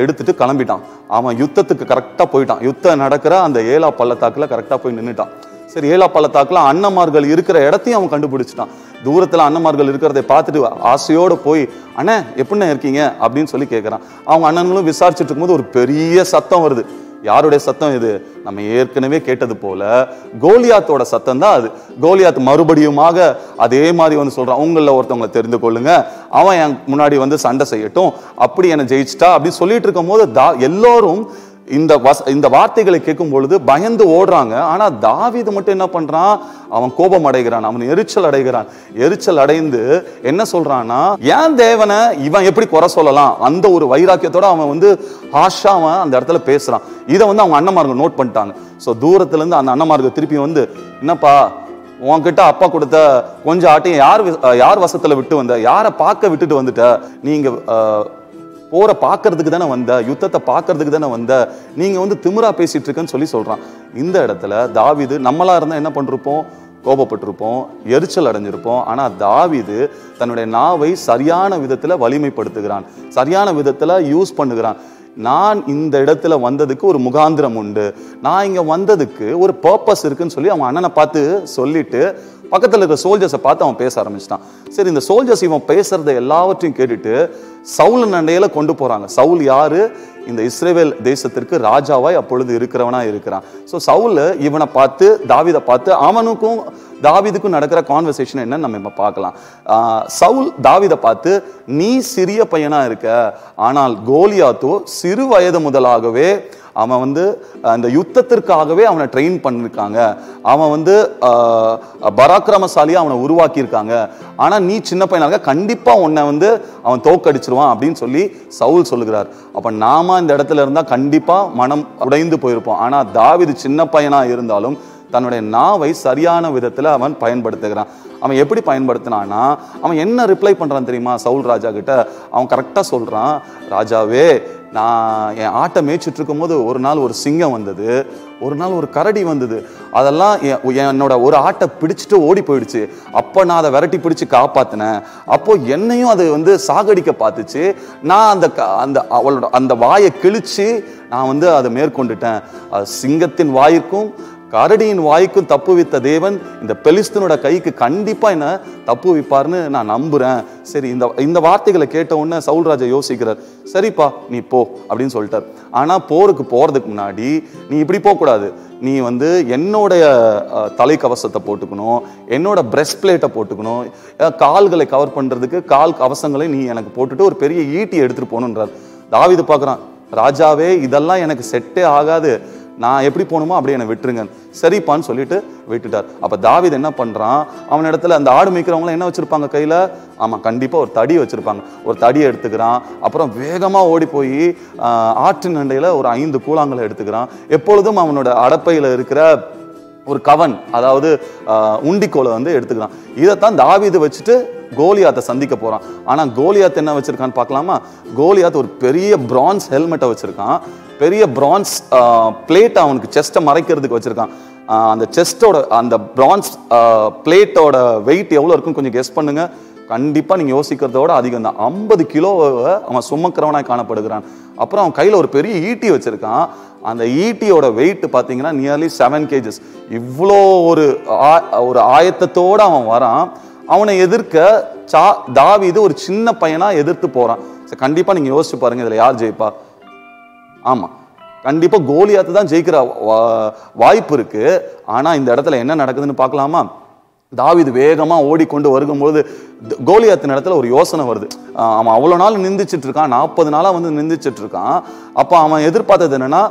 எடுத்துட்டு கிளம்பிட்டான். அவன் யுத்தத்துக்கு கரெக்டாக போயிட்டான். யுத்தம் நடக்கிற அந்த ஏலா பள்ளத்தாக்கில் கரெக்டாக போய் நின்றுட்டான். சரி, ஏலா பள்ளத்தாக்கில் அண்ணன்மார்கள் இருக்கிற இடத்தையும் அவன் கண்டுபிடிச்சிட்டான். தூரத்தில் அண்ணன்மார்கள் இருக்கிறதை பார்த்துட்டு ஆசையோடு போய், அண்ணே எப்படின்னா இருக்கீங்க அப்படின்னு சொல்லி கேட்குறான். அவங்க அண்ணன்களும் விசாரிச்சுட்டு இருக்கும்போது ஒரு பெரிய சத்தம் வருது. யாருடைய சத்தம் இது? நம்ம ஏற்கனவே கேட்டது போல கோலியாத்தோட சத்தம் தான் அது. கோலியாத் மறுபடியுமாக அதே மாதிரி வந்து சொல்றான், உங்களில் ஒருத்தவங்களை தெரிந்து கொள்ளுங்க, அவன் என் முன்னாடி வந்து சண்டை செய்யட்டும், அப்படி என்னை ஜெயிச்சிட்டா அப்படின்னு சொல்லிட்டு இருக்கும் போது தா எல்லோரும் இந்த வச இந்த வார்த்தைகளை கேட்கும் பொழுது பயந்து ஓடுறாங்க. ஆனால் தாவீது மட்டும் என்ன பண்ணுறான்? அவன் கோபம் அடைகிறான், அவன் எரிச்சல் அடைகிறான். எரிச்சல் அடைந்து என்ன சொல்றான்னா, ஏன் தேவனை இவன் எப்படி குறை சொல்லலாம்? அந்த ஒரு வைராக்கியத்தோட அவன் வந்து ஹாஷா அவன் அந்த இடத்துல பேசுறான். இதை வந்து அவங்க அண்ணன்மார்கள் நோட் பண்ணிட்டாங்க. ஸோ தூரத்துல இருந்து அந்த அண்ணன்மார்கள் திருப்பி வந்து, என்னப்பா உன்கிட்ட அப்பா கொடுத்த கொஞ்சம் ஆட்டையும் யார் யார் வசத்துல விட்டு வந்த, யாரை பார்க்க விட்டுட்டு வந்துட்ட? நீங்க போற பார்க்கறதுக்கு தானே வந்த, யுத்தத்தை பார்க்கறதுக்கு தானே வந்த, நீங்க வந்து திமிரா பேசிட்டு இருக்கன்னு சொல்லி சொல்றான். இந்த இடத்துல தாவீது, நம்மளா இருந்தா என்ன பண்ணிருப்போம்? கோபப்பட்டிருப்போம், எரிச்சல் அடைஞ்சிருப்போம். ஆனால் தாவீது தன்னுடைய நாவை சரியான விதத்துல வலிமைப்படுத்துகிறான், சரியான விதத்துல யூஸ் பண்ணுகிறான். நான் இந்த இடத்துல வந்ததுக்கு ஒரு முகாந்திரம் உண்டு, நான் இங்க வந்ததுக்கு ஒரு பர்பஸ் இருக்குன்னு சொல்லி அவன் அண்ணனை பார்த்து சொல்லிட்டு பக்கத்தில் இருக்கிற சோல்ஜர்ஸை பார்த்து அவன் பேச ஆரம்பிச்சிட்டான். சரி, இந்த சோல்ஜர்ஸ் இவன் பேசுறத எல்லாவற்றையும் கேட்டுட்டு சவுல் நண்டையில கொண்டு போறாங்க. சவுல் யாரு? இந்த இஸ்ரேவேல் தேசத்திற்கு ராஜாவாய் அப்பொழுது இருக்கிறவனா இருக்கிறான். ஸோ சவுல் இவனை பார்த்து, தாவீதை பார்த்து, அவனுக்கும் தாவீதுக்கும் நடக்கிற கான்வர்சேஷன் என்னன்னு நம்ம இப்போ பார்க்கலாம். சவுல் தாவீதை பார்த்து, நீ சிறிய பையனா இருக்க, ஆனால் கோலியாத்தோ சிறு வயது முதலாகவே அவன் வந்து அந்த யுத்தத்திற்காகவே அவனை ட்ரெயின் பண்ணியிருக்காங்க, அவன் வந்து பராக்கிரமசாலியாக அவனை உருவாக்கியிருக்காங்க. ஆனால் நீ சின்ன பையனாக கண்டிப்பாக உன்னை வந்து அவன் தோக்கடிச்சிருவான் அப்படின்னு சொல்லி சவுல் சொல்லுகிறார். அப்போ நாம இந்த இடத்துல இருந்தால் கண்டிப்பாக மனம் உடைந்து போயிருப்போம். ஆனால் தாவீது சின்ன பையனாக இருந்தாலும் தன்னுடைய நாவை சரியான விதத்தில் அவன் பயன்படுத்துகிறான். அவன் எப்படி பயன்படுத்தினான்னா, அவன் என்ன ரிப்ளை பண்ணுறான் தெரியுமா? சவுல் ராஜா கிட்ட அவன் கரெக்டாக சொல்கிறான், ராஜாவே, நான் என் ஆட்டை மேய்ச்சிட்டு இருக்கும் போது ஒரு நாள் ஒரு சிங்கம் வந்தது, ஒரு நாள் ஒரு கரடி வந்தது, அதெல்லாம் என்னோட ஒரு ஆட்டை பிடிச்சிட்டு ஓடி போயிடுச்சு. அப்போ நான் அதை விரட்டி பிடிச்சி காப்பாற்றினேன், அப்போது என்னையும் அது வந்து சாகடிக்க பார்த்துச்சு. நான் அந்த அந்த அவளோட அந்த வாயை கிழிச்சு நான் வந்து அதை மேற்கொண்டுட்டேன். சிங்கத்தின் வாயிற்கும் கரடியின் வாய்க்கும் தப்பு வித்த தேவன் இந்த பெலிஸ்தனோட கைக்கு கண்டிப்பாக என்ன தப்பு விப்பார்னு நான் நம்புகிறேன். சரி, இந்த இந்த வார்த்தைகளை கேட்ட உடனே சவுல்ராஜா யோசிக்கிறார், சரிப்பா நீ போ அப்படின்னு சொல்லிட்டார். ஆனால் போருக்கு போகிறதுக்கு முன்னாடி நீ இப்படி போகக்கூடாது, நீ வந்து என்னோடைய தலைக்கவசத்தை போட்டுக்கணும், என்னோட பிரெஸ்ட் பிளேட்டை போட்டுக்கணும், கால்களை கவர் பண்ணுறதுக்கு கால் கவசங்களை நீ எனக்கு போட்டுட்டு ஒரு பெரிய ஈட்டி எடுத்துகிட்டு போகணுன்றார். தாவீது பார்க்குறான், ராஜாவே இதெல்லாம் எனக்கு செட்டே ஆகாது, நான் எப்படி போகணுமோ அப்படியே என்னை விட்டுருங்க. சரிப்பான்னு சொல்லிட்டு விட்டுட்டார். அப்போ தாவீது என்ன பண்ணுறான், அவன் இடத்துல அந்த ஆடு மேய்க்கிறவங்களாம் என்ன வச்சுருப்பாங்க கையில்? ஆமாம், கண்டிப்பாக ஒரு தடி வச்சுருப்பாங்க. ஒரு தடியை எடுத்துக்கிறான். அப்புறம் வேகமாக ஓடி போய் ஆற்றின் அண்டையில் ஒரு ஐந்து கூழாங்களை எடுத்துக்கிறான். எப்பொழுதும் அவனோட அடப்பையில் இருக்கிற ஒரு கவன், அதாவது உண்டிக்கோலை வந்து எடுத்துக்கிறான். இதைத்தான் தாவீது வச்சுட்டு கோலியாத்தை சந்திக்க போகிறான். ஆனால் கோலியாத் என்ன வச்சுருக்கான்னு பார்க்கலாமா? கோலியாத் ஒரு பெரிய பிரான்ஸ் ஹெல்மெட்டை வச்சுருக்கான், பெரிய பிரான்ஸ் பிளேட் அவனுக்கு செஸ்ட்டை மறைக்கிறதுக்கு வச்சுருக்கான். அந்த செஸ்ட்டோட அந்த பிரான்ஸ் பிளேட்டோட வெயிட் எவ்வளோ இருக்குன்னு கொஞ்சம் கெஸ் பண்ணுங்கள். கண்டிப்பாக நீங்கள் யோசிக்கிறதோட அதிகம் தான். ஐம்பது கிலோவை அவன் சுமக்கிறவனாக காணப்படுகிறான். அப்புறம் அவன் கையில் ஒரு பெரிய ஈட்டி வச்சுருக்கான். அந்த ஈட்டியோட வெயிட்டு பார்த்தீங்கன்னா நியர்லி செவன் கேஜஸ். இவ்வளோ ஒரு ஒரு ஆயத்தத்தோடு அவன் வரான். அவனை எதிர்க்க சா தாவீது ஒரு சின்ன பையனாக எதிர்த்து போகிறான். சரி, கண்டிப்பாக நீங்கள் யோசிச்சு பாருங்கள், இதில் யார் ஜெயிப்பா? ஆமாம், கண்டிப்பாக கோலியாத்து தான் ஜெயிக்கிற வாய்ப்பு இருக்குது. ஆனால் இந்த இடத்துல என்ன நடக்குதுன்னு பார்க்கலாமா? தாவீது வேகமாக ஓடிக்கொண்டு வருகும்போது கோலியாத்தின் இடத்துல ஒரு யோசனை வருது. அவன் அவ்வளோ நாள் நிந்திச்சுட்டு இருக்கான், நாற்பது நாளாக வந்து நிந்திச்சுட்டு இருக்கான். அப்போ அவன் எதிர்பார்த்தது என்னென்னா,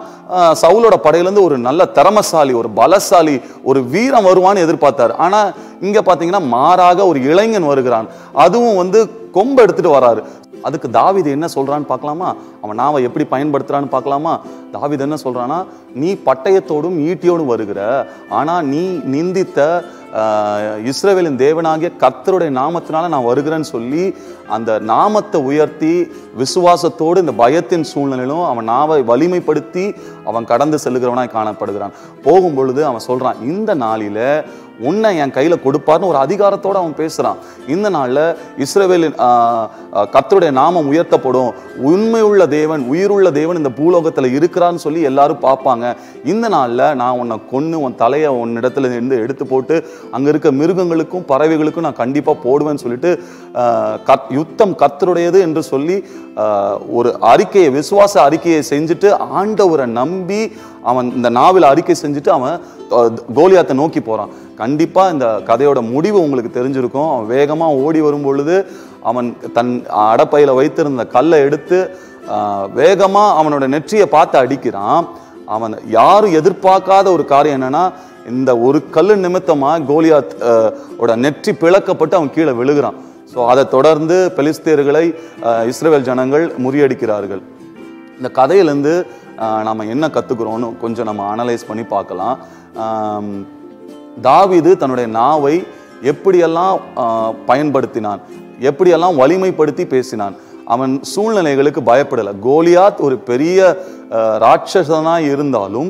சவுலோட படையிலேருந்து ஒரு நல்ல திறமசாலி, ஒரு பலசாலி, ஒரு வீரம் வருவான்னு எதிர்பார்த்தார். ஆனால் இங்கே பார்த்தீங்கன்னா மாறாக ஒரு இளைஞன் வருகிறான். அதுவும் வந்து கொம்பு எடுத்துகிட்டு வராரு. அதுக்கு தாவீது என்ன சொல்கிறான்னு பார்க்கலாமா? அவன் நாவை எப்படி பயன்படுத்துகிறான்னு பார்க்கலாமா? தாவீது என்ன சொல்கிறான்னா, நீ பட்டயத்தோடும் ஈட்டியோடும் வருகிற, ஆனால் நீ நிந்தித்த இஸ்ரவேலின் தேவனாகிய கர்த்தருடைய நாமத்தினால நான் வருகிறேன்னு சொல்லி அந்த நாமத்தை உயர்த்தி விசுவாசத்தோடு இந்த பயத்தின் சூழ்நிலையிலும் அவன் நாவை வலிமைப்படுத்தி அவன் கடந்து செல்லுகிறவனாய் காணப்படுகிறான். போகும்பொழுது அவன் சொல்கிறான், இந்த நாளில் உன்னை என் கையில் கொடுப்பார்னு ஒரு அதிகாரத்தோடு அவன் பேசுகிறான். இந்த நாளில் இஸ்ரவேலின் கர்த்தருடைய நாமம் உயர்த்தப்படும், உண்மையுள்ள தேவன், உயிருள்ள தேவன் இந்த பூலோகத்தில் இருக்கிறான்னு சொல்லி எல்லாரும் பார்ப்பாங்க. இந்த நாளில் நான் உன்னை கொன்று உன் தலையை உன் இடத்துல இருந்து எடுத்து போட்டு அங்கே இருக்க மிருகங்களுக்கும் பறவைகளுக்கும் நான் கண்டிப்பாக போடுவேன்னு சொல்லிட்டு கத் யுத்தம் கர்த்தருடையது என்று சொல்லி ஒரு அறிக்கையை, விசுவாச அறிக்கையை செஞ்சுட்டு ஆண்டவரை நம்பி அவன் இந்த நாவில் அறிக்கை செஞ்சுட்டு அவன் கோலியாத்தை நோக்கி போகிறான். கண்டிப்பாக இந்த கதையோட முடிவு உங்களுக்கு தெரிஞ்சிருக்கும். அவன் வேகமாக ஓடி வரும்பொழுது அவன் தன் அடப்பையில் வைத்திருந்த கல்லை எடுத்து வேகமாக அவனோட நெற்றியை பார்த்து அடிக்கிறான். அவன் யாரும் எதிர்பார்க்காத ஒரு காரியம் என்னென்னா, இந்த ஒரு கல் நிமித்தமாக கோலியாத் ஓட நெற்றி பிளக்கப்பட்டு அவன் கீழே விழுகிறான். ஸோ அதை தொடர்ந்து பெலிஸ்தீர்களை இஸ்ரவேல் ஜனங்கள் முறியடிக்கிறார்கள். இந்த கதையிலேருந்து நாம் என்ன கற்றுக்குறோன்னு கொஞ்சம் நம்ம அனலைஸ் பண்ணி பார்க்கலாம். தாவீது தன்னுடைய நாவை எப்படியெல்லாம் பயன்படுத்தினான், எப்படியெல்லாம் வலிமைப்படுத்தி பேசினான். அவன் சூழ்நிலைகளுக்கு பயப்படலை. கோலியாத் ஒரு பெரிய ராட்சசனாக இருந்தாலும்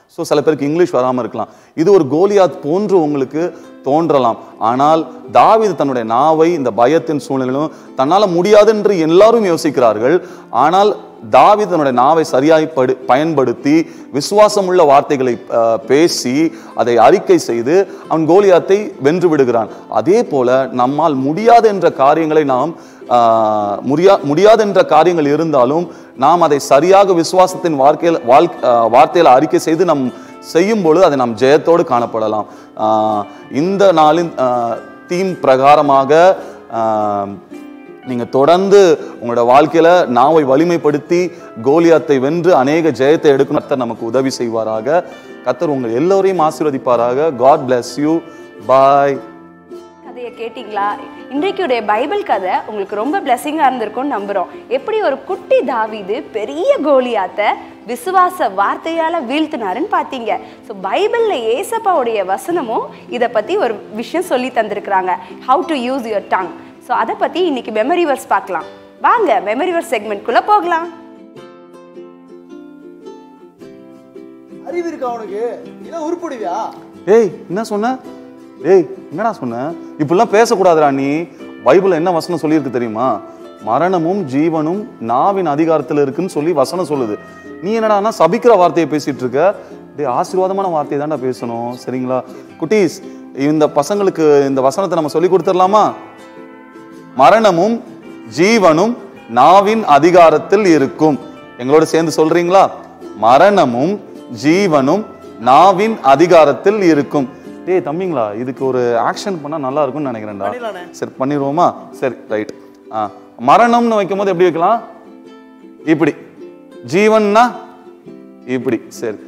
ஸோ சில பேருக்கு இங்கிலீஷ் வராமல் இருக்கலாம். இது ஒரு கோலியாத் போன்று உங்களுக்கு தோன்றலாம். ஆனால் தாவீது தன்னுடைய நாவை இந்த பயத்தின் சூழ்நிலையிலும் தன்னால் முடியாதென்று எல்லாரும் யோசிக்கிறார்கள். ஆனால் தாவீது தன்னுடைய நாவை சரியாய் படு பயன்படுத்தி விசுவாசமுள்ள வார்த்தைகளை பேசி அதை அறிக்கை செய்து அவன் கோலியாத்தை வென்று விடுகிறான். அதே போல நம்மால் முடியாதென்ற காரியங்களை நாம் முடியா முடியாதென்ற காரியங்கள் இருந்தாலும் நாம் அதை சரியாக விசுவாசத்தின் வாழ்க்கையில் வாழ் வார்த்தையில் அறிக்கை செய்து நம் செய்யும் பொழுது அதை நாம் ஜெயத்தோடு காணப்படலாம். இந்த நாளின் தீம் பிரகாரமாக நீங்கள் தொடர்ந்து உங்களோட வாழ்க்கையில் நாவை வலிமைப்படுத்தி கோலியாத்தை வென்று அநேக ஜெயத்தை எடுக்கும். கர்த்தர் நமக்கு உதவி செய்வாராக. கர்த்தர் உங்கள் எல்லோரையும் ஆசீர்வதிப்பாராக. God bless you. பாய். கதையை கேட்டிங்களா? இன்றைக்குடைய பைபிள் கதை உங்களுக்கு ரொம்ப பிளெஸிங்காக இருந்திருக்கும்னு நம்புகிறோம். எப்படி ஒரு குட்டி தாவீது பெரிய கோலியாத்தை விசுவாச வார்த்தையால் வீழ்த்தினாருன்னு பார்த்தீங்க. ஸோ பைபிளில் ஏசப்பாவுடைய வசனமும் இதை பற்றி ஒரு விஷயம் சொல்லி தந்திருக்கிறாங்க, how to use your tongue. So So அதை பற்றி இன்னைக்கு மெமரி வேர்ஸ் பார்க்கலாம். வாங்க மெமரி வேர்ஸ் செக்மெண்ட்குள்ள போகலாம். அறிவு இருக்கா உனக்கு? என்ன உருப்படுவியா? ஏய் என்ன சொன்ன? ஏய் என்னடா சொன்ன? இப்பெல்லாம் பேசக்கூடாதுடா நீ. பைபிள் என்ன வசனம் சொல்லியிருக்கு தெரியுமா? மரணமும் ஜீவனும் நாவின் அதிகாரத்தில் இருக்குன்னு சொல்லி வசனம் சொல்லுது. நீ என்னடா சபிக்கிற வார்த்தையை பேசிட்டு இருக்க? டே ஆசீர்வாதமான வார்த்தையை தான்டா பேசணும், சரிங்களா குட்டீஸ்? இந்த பசங்களுக்கு இந்த வசனத்தை நம்ம சொல்லி கொடுத்துடலாமா? மரணமும் ஜீவனும் நாவின் அதிகாரத்தில் இருக்கும். எங்களோட சேர்ந்து சொல்றீங்களா? மரணமும் ஜீவனும் நாவின் அதிகாரத்தில் இருக்கும். டே தம்பிங்களா, இதுக்கு ஒரு ஆக்ஷன் பண்ணா நல்லா இருக்கும்னு நினைக்கிறேன்டா. சரி பண்ணிடுவோமா? சரி ரைட். ஆ, மரணம்னு வைக்கும் போது எப்படி வைக்கலாம்? இப்படி. ஜீவன்னா இப்படி. சரி.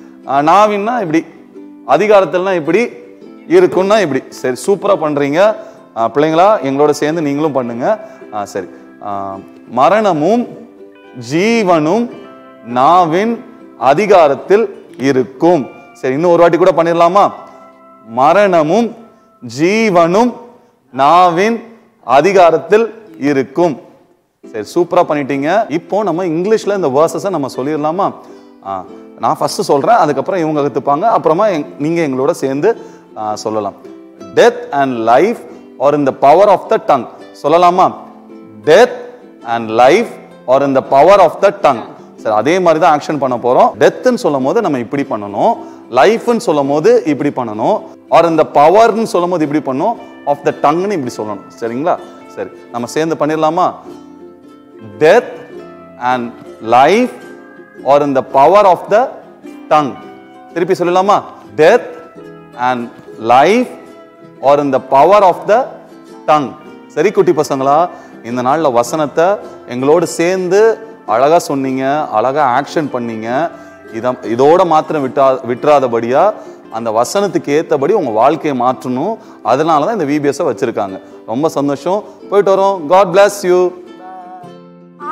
நாவின்னா இப்படி. அதிகாரத்தில்னா இப்படி. இருக்குன்னா இப்படி. சரி, சூப்பராக பண்ணுறீங்க பிள்ளைங்களா. எங்களோட சேர்ந்து நீங்களும் பண்ணுங்க. சரி, மரணமும் ஜீவனும் நாவின் அதிகாரத்தில் இருக்கும். சரி, இன்னும் ஒரு வாட்டி கூட பண்ணிடலாமா? மரணமும் ஜீவனும் நாவின் அதிகாரத்தில் இருக்கும். சரி, சூப்பராக பண்ணிட்டீங்க. இப்போ நம்ம இங்கிலீஷில் இந்த வேர்ஸஸை நம்ம சொல்லிடலாமா? நான் ஃபஸ்ட்டு சொல்கிறேன், அதுக்கப்புறம் இவங்க கற்றுப்பாங்க, அப்புறமா எங் நீங்கள் எங்களோட சேர்ந்து சொல்லலாம். Death and life are in the power of the tongue. சொல்லலாமா? Death and life are in the power of the tongue. சரி, அதே மாதிரி தான் ஆக்ஷன் பண்ண போகிறோம். டெத்துன்னு சொல்லும் போது நம்ம இப்படி பண்ணணும், லைஃப்ன்னு சொல்லும் போது இப்படி பண்ணணும், ஆர் இந்த பவர்ன்னு சொல்லும் போது இப்படி பண்ணணும், ஆஃப் த டங்னு இப்படி சொல்லணும், சரிங்களா? சரி, நம்ம சேர்ந்து பண்ணிடலாமா? Death and life are in the power of the tongue. திருப்பி சொல்லலாமா? Death and life are in the power of the tongue. சரி குட்டி பசங்களா, இந்த நாளில் வசனத்தை எங்களோடு சேர்ந்து அழகாக சொன்னீங்க, அழகாக ஆக்ஷன் பண்ணீங்க. இதை இதோட மாத்திரம் விட்டா விட்டுறாதபடியா அந்த வசனத்துக்கு ஏற்றபடி உங்கள் வாழ்க்கையை மாற்றணும். அதனால தான் இந்த விபிஎஸை வச்சுருக்காங்க. ரொம்ப சந்தோஷம். போயிட்டு வரோம். God bless you.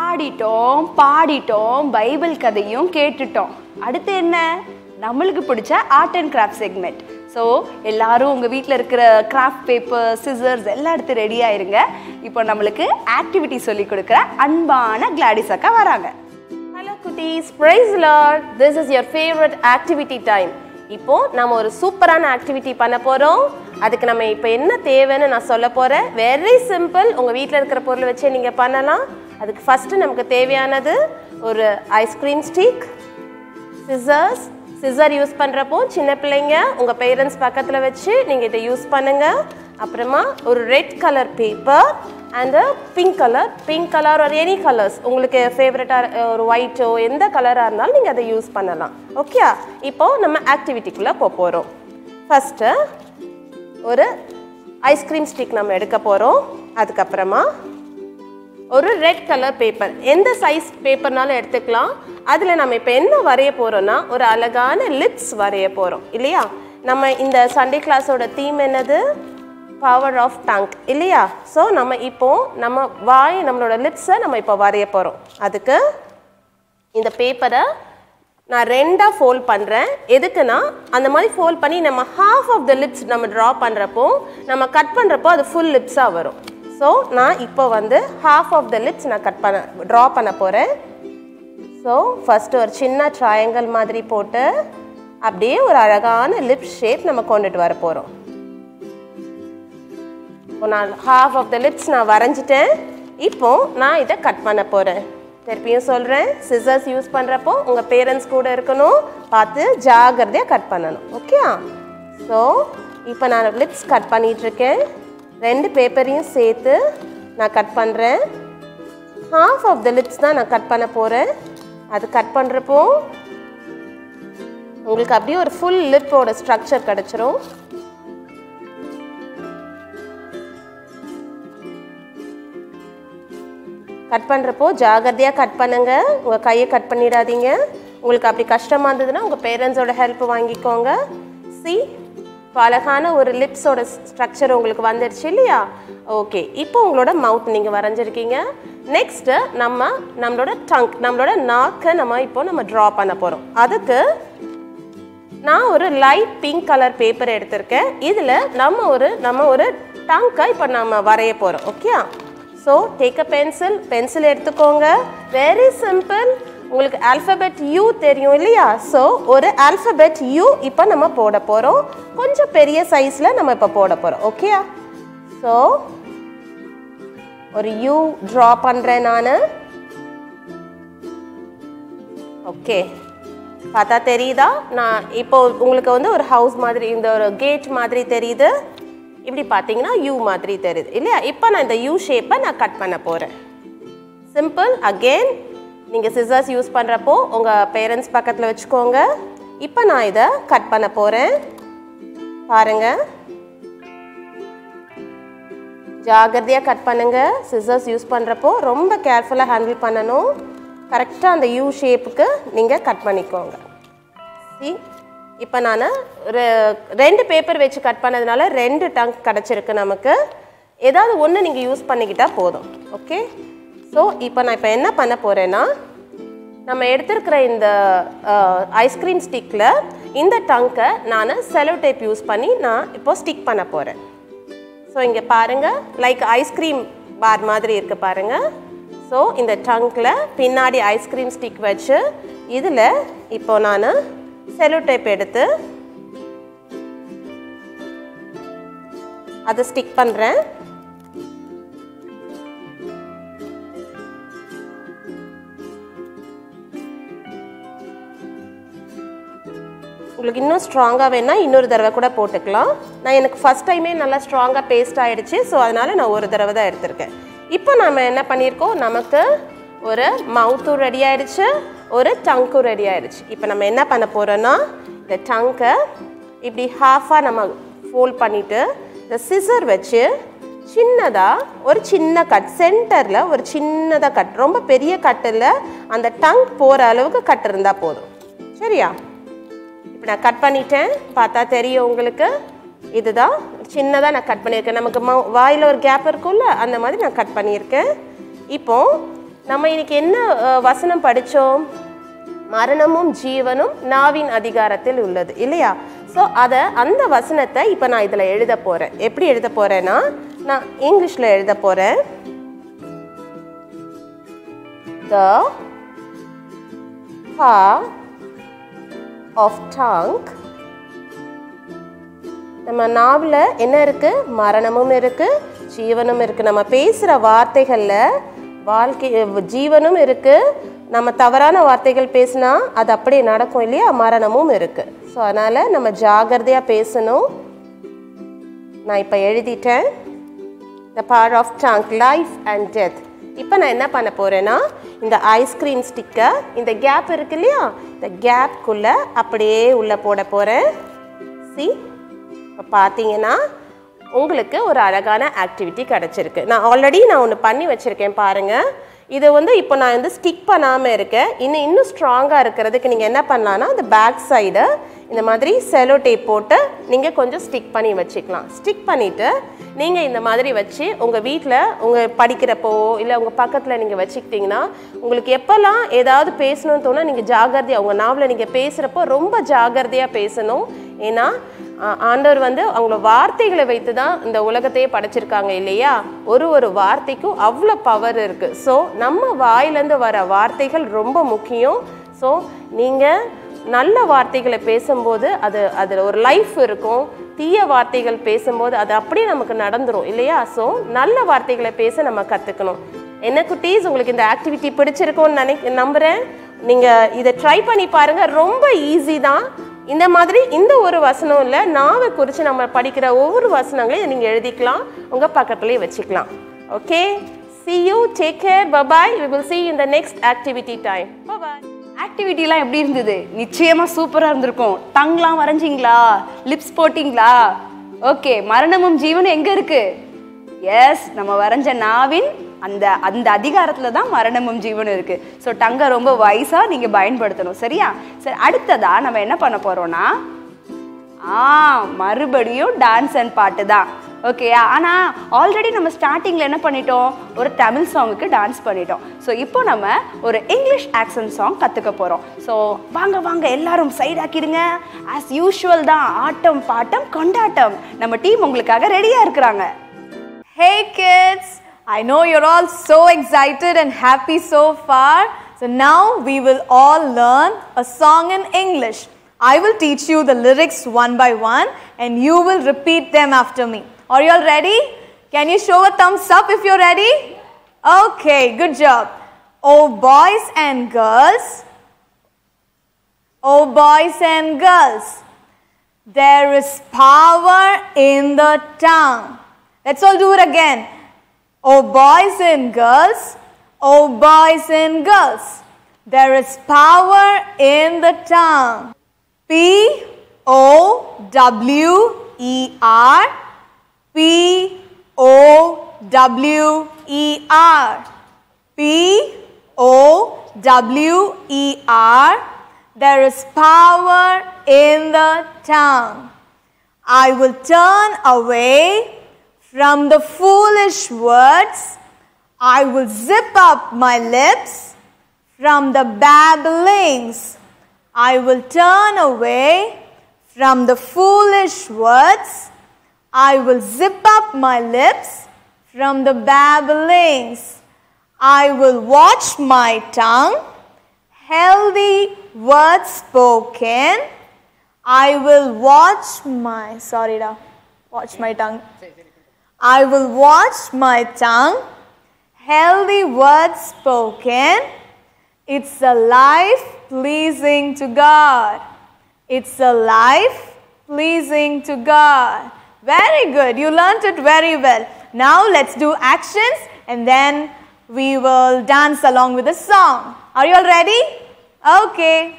ஆடிட்டோம், பாடிட்டோம், பைபிள் கதையும் கேட்டுட்டோம். அடுத்து என்ன? நம்மளுக்கு பிடிச்ச art and craft segment. So எல்லாரும் உங்கள் வீட்டில் இருக்கிற கிராஃப்ட் பேப்பர், சிசர்ஸ் எல்லாம் எடுத்து ரெடியாக இருங்க. இப்போ நம்மளுக்கு ஆக்டிவிட்டி சொல்லி கொடுக்குற அன்பான கிளாடிஸ் அக்கா வராங்க. ஹலோ குட்டீஸ், praise Lord. This is your favourite activity time. இப்போது நம்ம ஒரு சூப்பரான ஆக்டிவிட்டி பண்ண போகிறோம். அதுக்கு நம்ம இப்போ என்ன தேவைன்னு நான் சொல்ல போகிறேன். Very simple. உங்கள் வீட்டில் இருக்கிற பொருளை வச்சே நீங்கள் பண்ணலாம். அதுக்கு ஃபஸ்ட்டு நமக்கு தேவையானது ஒரு ice cream stick, scissors. Scissor use பண்ணுறப்போ சின்ன பிள்ளைங்க உங்கள் பேரண்ட்ஸ் பக்கத்தில் வச்சு நீங்கள் இதை யூஸ் பண்ணுங்கள். அப்புறமா ஒரு red colour paper and pink colour. Pink colour ஒரு எனி கலர்ஸ் உங்களுக்கு ஃபேவரட்டாக, ஒரு ஒயிட்டோ எந்த கலராக இருந்தாலும் நீங்கள் அதை யூஸ் பண்ணலாம். ஓகே, இப்போது நம்ம ஆக்டிவிட்டிக்குள்ளே போக போகிறோம். ஃபஸ்ட்டு ஒரு ஐஸ்கிரீம் ஸ்டிக் நம்ம எடுக்க போகிறோம். அதுக்கப்புறமா ஒரு ரெட் கலர் பேப்பர், எந்த சைஸ் பேப்பர்னாலும் எடுத்துக்கலாம். அதில் நம்ம இப்போ என்ன வரைய போகிறோன்னா ஒரு அழகான லிப்ஸ் வரைய போகிறோம், இல்லையா? நம்ம இந்த சண்டே கிளாஸோட தீம் என்னது? பவர் ஆஃப் டங், இல்லையா? ஸோ நம்ம இப்போது நம்ம வாய், நம்மளோட லிப்ஸை நம்ம இப்போ வரைய போகிறோம். அதுக்கு இந்த பேப்பரை நான் ரெண்டாக ஃபோல்ட் பண்ணுறேன். எதுக்குன்னா அந்த மாதிரி ஃபோல்ட் பண்ணி நம்ம ஹாஃப் ஆஃப் த லிப்ஸ் நம்ம ட்ரா பண்ணுறப்போ, நம்ம கட் பண்ணுறப்போ அது ஃபுல் லிப்ஸாக வரும். ஸோ நான் இப்போ வந்து ஹாஃப் ஆஃப் த லிப்ஸ் நான் கட் பண்ண ட்ரா பண்ண போகிறேன். ஸோ ஃபஸ்ட்டு ஒரு சின்ன ட்ரையாங்கல் மாதிரி போட்டு அப்படியே ஒரு அழகான லிப்ஸ் ஷேப் நம்ம கொண்டுட்டு வர போகிறோம். இப்போ நான் ஹாஃப் ஆஃப் த லிப்ஸ் நான் வரைஞ்சிட்டேன். இப்போது நான் இதை கட் பண்ண போகிறேன். திருப்பியும் சொல்கிறேன், சிசர்ஸ் யூஸ் பண்ணுறப்போ உங்கள் பேரண்ட்ஸ் கூட இருக்கணும், பார்த்து ஜாகிரதையாக கட் பண்ணணும், ஓகே? ஸோ இப்போ நான் லிப்ஸ் கட் பண்ணிகிட்ருக்கேன். ரெண்டு பேப்பரையும் சேர்த்து நான் கட் பண்ணுறேன். ஹாஃப் ஆஃப் த லிப்ஸ் தான் நான் கட் பண்ண போகிறேன். அது கட் பண்ணுறப்போ உங்களுக்கு அப்படியே ஒரு ஃபுல் லிப்போட ஸ்ட்ரக்சர் கிடச்சிரும். கட் பண்ணுறப்போ ஜாகிரதையாக கட் பண்ணுங்கள், உங்கள் கையை கட் பண்ணிடாதீங்க. உங்களுக்கு அப்படி கஷ்டமாக இருந்ததுன்னா உங்கள் பேரண்ட்ஸோட ஹெல்ப் வாங்கிக்கோங்க. சி, இப்போ அழகான ஒரு லிப்ஸோட ஸ்ட்ரக்சர் உங்களுக்கு வந்துடுச்சு, இல்லையா? ஓகே, இப்போ உங்களோட மவுத் நீங்கள் வரைஞ்சிருக்கீங்க. நெக்ஸ்ட்டு நம்ம நம்மளோட டங்க், நம்மளோட நாக்கை நம்ம இப்போ நம்ம ட்ரா பண்ண போகிறோம். அதுக்கு நான் ஒரு லைட் பிங்க் கலர் பேப்பர் எடுத்திருக்கேன். இதில் நம்ம ஒரு நம்ம ஒரு டங்கை இப்போ நம்ம வரைய போகிறோம், okay? So take a pencil, pencil எடுத்துக்கோங்க. Very simple. உங்களுக்கு alphabet U தெரியும் இல்லையா? So ஒரு alphabet U இப்போ நம்ம போட போறோம். கொஞ்சம் பெரிய சைஸ்ல நம்ம இப்போ போட போறோம். ஓகேயா? So ஒரு U draw பண்றேன் நான். Okay. பார்த்தா தெரியுதா? நான் இப்போ உங்களுக்கு வந்து ஒரு ஹவுஸ் மாதிரி இந்த ஒரு கேட் மாதிரி தெரியுது. இப்படி பார்த்தீங்கன்னா U மாதிரி தெரியுது இல்லையா? இப்போ நான் இந்த U ஷேப்பை நான் கட் பண்ண போகிறேன். சிம்பிள். அகெயின் நீங்கள் சிசர்ஸ் யூஸ் பண்ணுறப்போ உங்கள் பேரண்ட்ஸ் பக்கத்தில் வச்சுக்கோங்க. இப்போ நான் இதை கட் பண்ண போகிறேன். பாருங்கள், ஜாகிரதையாக கட் பண்ணுங்கள். சிசர்ஸ் யூஸ் பண்ணுறப்போ ரொம்ப கேர்ஃபுல்லாக ஹேண்டில் பண்ணணும். கரெக்டாக அந்த U ஷேப்புக்கு நீங்கள் கட் பண்ணிக்கோங்க. சி, இப்போ நான் ரெண்டு பேப்பர் வச்சு கட் பண்ணதுனால ரெண்டு டங்க் கிடச்சிருக்கு நமக்கு. ஏதாவது ஒன்று நீங்கள் யூஸ் பண்ணிக்கிட்டால் போதும். ஓகே. ஸோ இப்போ நான் இப்போ என்ன பண்ண போகிறேன்னா, நம்ம எடுத்துருக்கிற இந்த ஐஸ்கிரீம் ஸ்டிக்கில் இந்த டங்கை நான் செலோ டேப் யூஸ் பண்ணி நான் இப்போ ஸ்டிக் பண்ண போகிறேன். ஸோ இங்கே பாருங்கள், லைக் ஐஸ்கிரீம் பார் மாதிரி இருக்குது பாருங்கள். ஸோ இந்த டங்கில் பின்னாடி ஐஸ்கிரீம் ஸ்டிக் வச்சு இதில் இப்போ நான் செலோ டேப் எடுத்து அதை ஸ்டிக் பண்ணுறேன். உங்களுக்கு இன்னும் ஸ்ட்ராங்காக வேணால் இன்னொரு தடவை கூட போட்டுக்கலாம். நான் எனக்கு ஃபஸ்ட் டைமே நல்லா ஸ்ட்ராங்காக பேஸ்ட் ஆகிடுச்சு. ஸோ அதனால் நான் ஒரு தடவை தான் எடுத்திருக்கேன். இப்போ நம்ம என்ன பண்ணியிருக்கோம், நமக்கு ஒரு மவுத்தும் ரெடி ஆகிடுச்சு, ஒரு டங்க்கும் ரெடி ஆகிடுச்சு. இப்போ நம்ம என்ன பண்ண போகிறோன்னா, இந்த டங்கை இப்படி ஹாஃபாக நம்ம ஃபோல்ட் பண்ணிவிட்டு இந்த சிசர் வச்சு சின்னதாக ஒரு சின்ன கட் சென்டரில் ஒரு சின்னதாக கட், ரொம்ப பெரிய கட்டில் அந்த டங் போகிற அளவுக்கு கட் இருந்தால் போதும். சரியா? இப்போ நான் கட் பண்ணிட்டேன். பார்த்தா தெரியும் உங்களுக்கு, இதுதான் சின்னதாக நான் கட் பண்ணியிருக்கேன். நமக்கு ம வாயில் ஒரு கேப் இருக்கும்ல, அந்த மாதிரி நான் கட் பண்ணியிருக்கேன். இப்போது நம்ம இன்றைக்கி என்ன வசனம் படித்தோம்? மரணமும் ஜீவனும் நாவின் அதிகாரத்தில் உள்ளது இல்லையா? ஸோ அதை அந்த வசனத்தை இப்போ நான் இதில் எழுத போகிறேன். எப்படி எழுத போகிறேன்னா, நான் இங்கிலீஷில் எழுத போகிறேன். The power of tongue. நம்ம நாவில் என்ன இருக்குது? மரணமும் இருக்குது, ஜீவனும் இருக்குது. நம்ம பேசுகிற வார்த்தைகளில் வாழ்க்கை ஜீவனும் இருக்குது. நம்ம தவறான வார்த்தைகள் பேசினா அது அப்படியே நடக்கும் இல்லையா? மரணமும் இருக்குது. ஸோ அதனால் நம்ம ஜாகிரதையாக பேசணும். நான் இப்போ எழுதிட்டேன், the power of tongue, life and death. இப்போ நான் என்ன பண்ண போகிறேன்னா, இந்த ஐஸ்கிரீம் ஸ்டிக்கை இந்த கேப் இருக்கு இல்லையா, இந்த கேப்குள்ளே அப்படியே உள்ளே போட போகிறேன். சி, இப்போ பார்த்தீங்கன்னா உங்களுக்கு ஒரு அழகான ஆக்டிவிட்டி கிடச்சிருக்கு. நான் ஆல்ரெடி நான் ஒன்று பண்ணி வச்சுருக்கேன் பாருங்கள். இது வந்து இப்போ நான் வந்து ஸ்டிக் பண்ணாமல் இருக்கேன். இன்னும் இன்னும் ஸ்ட்ராங்காக இருக்கிறதுக்கு நீங்கள் என்ன பண்ணலான்னா, இந்த பேக் சைடை இந்த மாதிரி செலோ டேப் போட்டு நீங்கள் கொஞ்சம் ஸ்டிக் பண்ணி வச்சுக்கலாம். ஸ்டிக் பண்ணிவிட்டு நீங்கள் இந்த மாதிரி வச்சு உங்கள் வீட்டில் உங்கள் படிக்கிறப்போ இல்லை உங்கள் பக்கத்தில் நீங்கள் வச்சுக்கிட்டிங்கன்னா, உங்களுக்கு எப்போல்லாம் ஏதாவது பேசணும்னு தோணா நீங்கள் ஜாகிரதையாக உங்கள் நாவில் நீங்கள் பேசுகிறப்போ ரொம்ப ஜாகிரதையாக பேசணும். ஏன்னா ஆண்டவர் வந்து அவங்கள வார்த்தைகளை வைத்து தான் இந்த உலகத்தையே படைச்சிருக்காங்க இல்லையா? ஒரு ஒரு வார்த்தைக்கும் அவ்வளோ பவர் இருக்குது. ஸோ நம்ம வாயிலேருந்து வர வார்த்தைகள் ரொம்ப முக்கியம். ஸோ நீங்கள் நல்ல வார்த்தைகளை பேசும்போது அது அதில் ஒரு லைஃப் இருக்கும். தீய வார்த்தைகள் பேசும்போது அது அப்படியே நமக்கு நடந்துடும் இல்லையா? ஸோ நல்ல வார்த்தைகளை பேச நம்ம கற்றுக்கணும். என்ன குட்டீஸ், உங்களுக்கு இந்த ஆக்டிவிட்டி பிடிச்சிருக்கும்னு நினை நம்புகிறேன். நீங்கள் இதை ட்ரை பண்ணி பாருங்கள், ரொம்ப ஈஸி தான். இந்த மாதிரி இந்த ஒரு வசனம் இல்லை, நாவை குறித்து நம்ம படிக்கிற ஒவ்வொரு வசனங்களையும் நீங்கள் எழுதிக்கலாம், உங்கள் பக்கத்துலேயே வச்சுக்கலாம். Okay, see you, take care, bye-bye, we will see you in the next activity time. Bye-bye. ஆக்டிவிட்டிலாம் எப்படி இருந்தது? நிச்சயமாக சூப்பராக இருந்திருக்கும். டங்லாம் வரைஞ்சிங்களா? லிப்ஸ் போட்டிங்களா? ஓகே, மரணமும் ஜீவனும் எங்கே இருக்குது? எஸ், நம்ம வரைஞ்ச நாவின் அந்த அந்த அதிகாரத்தில் தான் மரணமும் ஜீவனும் இருக்குது. ஸோ டங்கை ரொம்ப வயசாக நீங்கள் பயன்படுத்தணும். சரியா? சரி, அடுத்ததாக நம்ம என்ன பண்ண போகிறோன்னா, ஆ மறுபடியும் டான்ஸ் அண்ட் பாட்டு தான். ஓகேயா? ஆனால் ஆல்ரெடி நம்ம ஸ்டார்டிங்கில் என்ன பண்ணிட்டோம், ஒரு தமிழ் சாங்குக்கு டான்ஸ் பண்ணிட்டோம். ஸோ இப்போ நம்ம ஒரு இங்கிலீஷ் ஆக்சன்ட் சாங் கற்றுக்க போகிறோம். ஸோ வாங்க வாங்க எல்லாரும் சைடாக்கிடுங்க. ஆஸ் யூஷுவல் தான், ஆட்டம் பாட்டம் கொண்டாட்டம். நம்ம டீம் உங்களுக்காக ரெடியாக இருக்கிறாங்க. Hey kids, I know you're all so excited and happy so far. So now we will all learn a song in English. I will teach you the lyrics one by one and you will repeat them after me. Are you all ready? Can you show a thumbs up if you're ready? Okay, good job. Oh boys and girls, oh boys and girls, there is power in the tongue. Let's all do it again. Oh boys and girls, oh boys and girls, there is power in the tongue. P O W E R, P O W E R, P O W E R, there is power in the tongue. I will turn away from the foolish words. I will zip up my lips from the babblings. I will turn away from the foolish words. I will zip up my lips from the babblings. I will watch my tongue, healthy words spoken. I will watch my, sorry da, watch my tongue. I will watch my tongue, healthy words spoken. It's a life pleasing to God. It's a life pleasing to God. Very good. You learnt it very well. Now let's do actions and then we will dance along with the song. Are you all ready? Okay.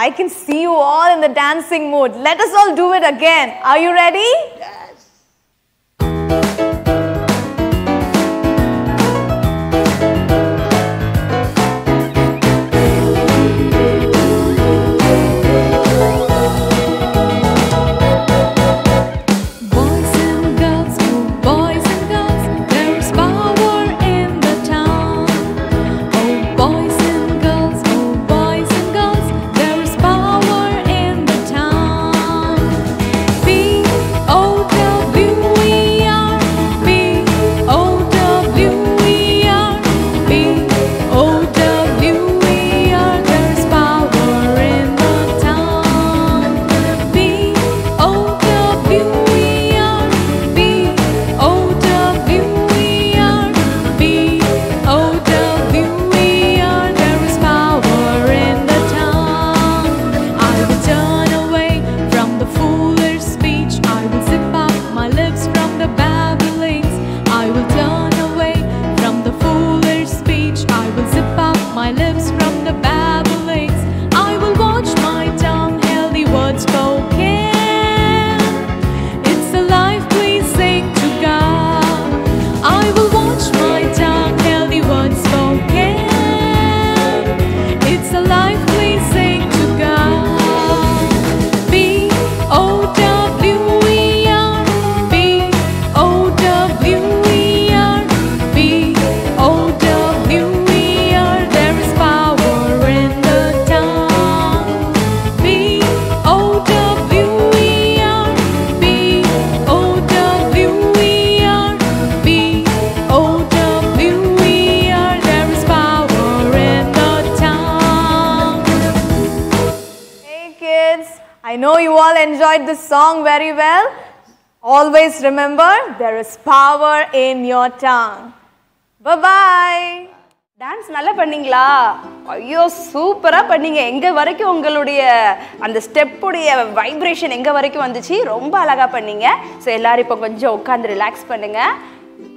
I can see you all in the dancing mood. Let us all do it again. Are you ready? Yes. My lips from the babbling. I know you all enjoyed this song very well. Always remember, there is power in your tongue. Bye-bye. Dance nalla panningla? Ayyo, supera panninga. Enga varaikku ungaludaiya andha step udiya vibration enga varaikku vanduchi, romba alaga panninga. So ellarum ipo konjam ukkandu relax pannunga.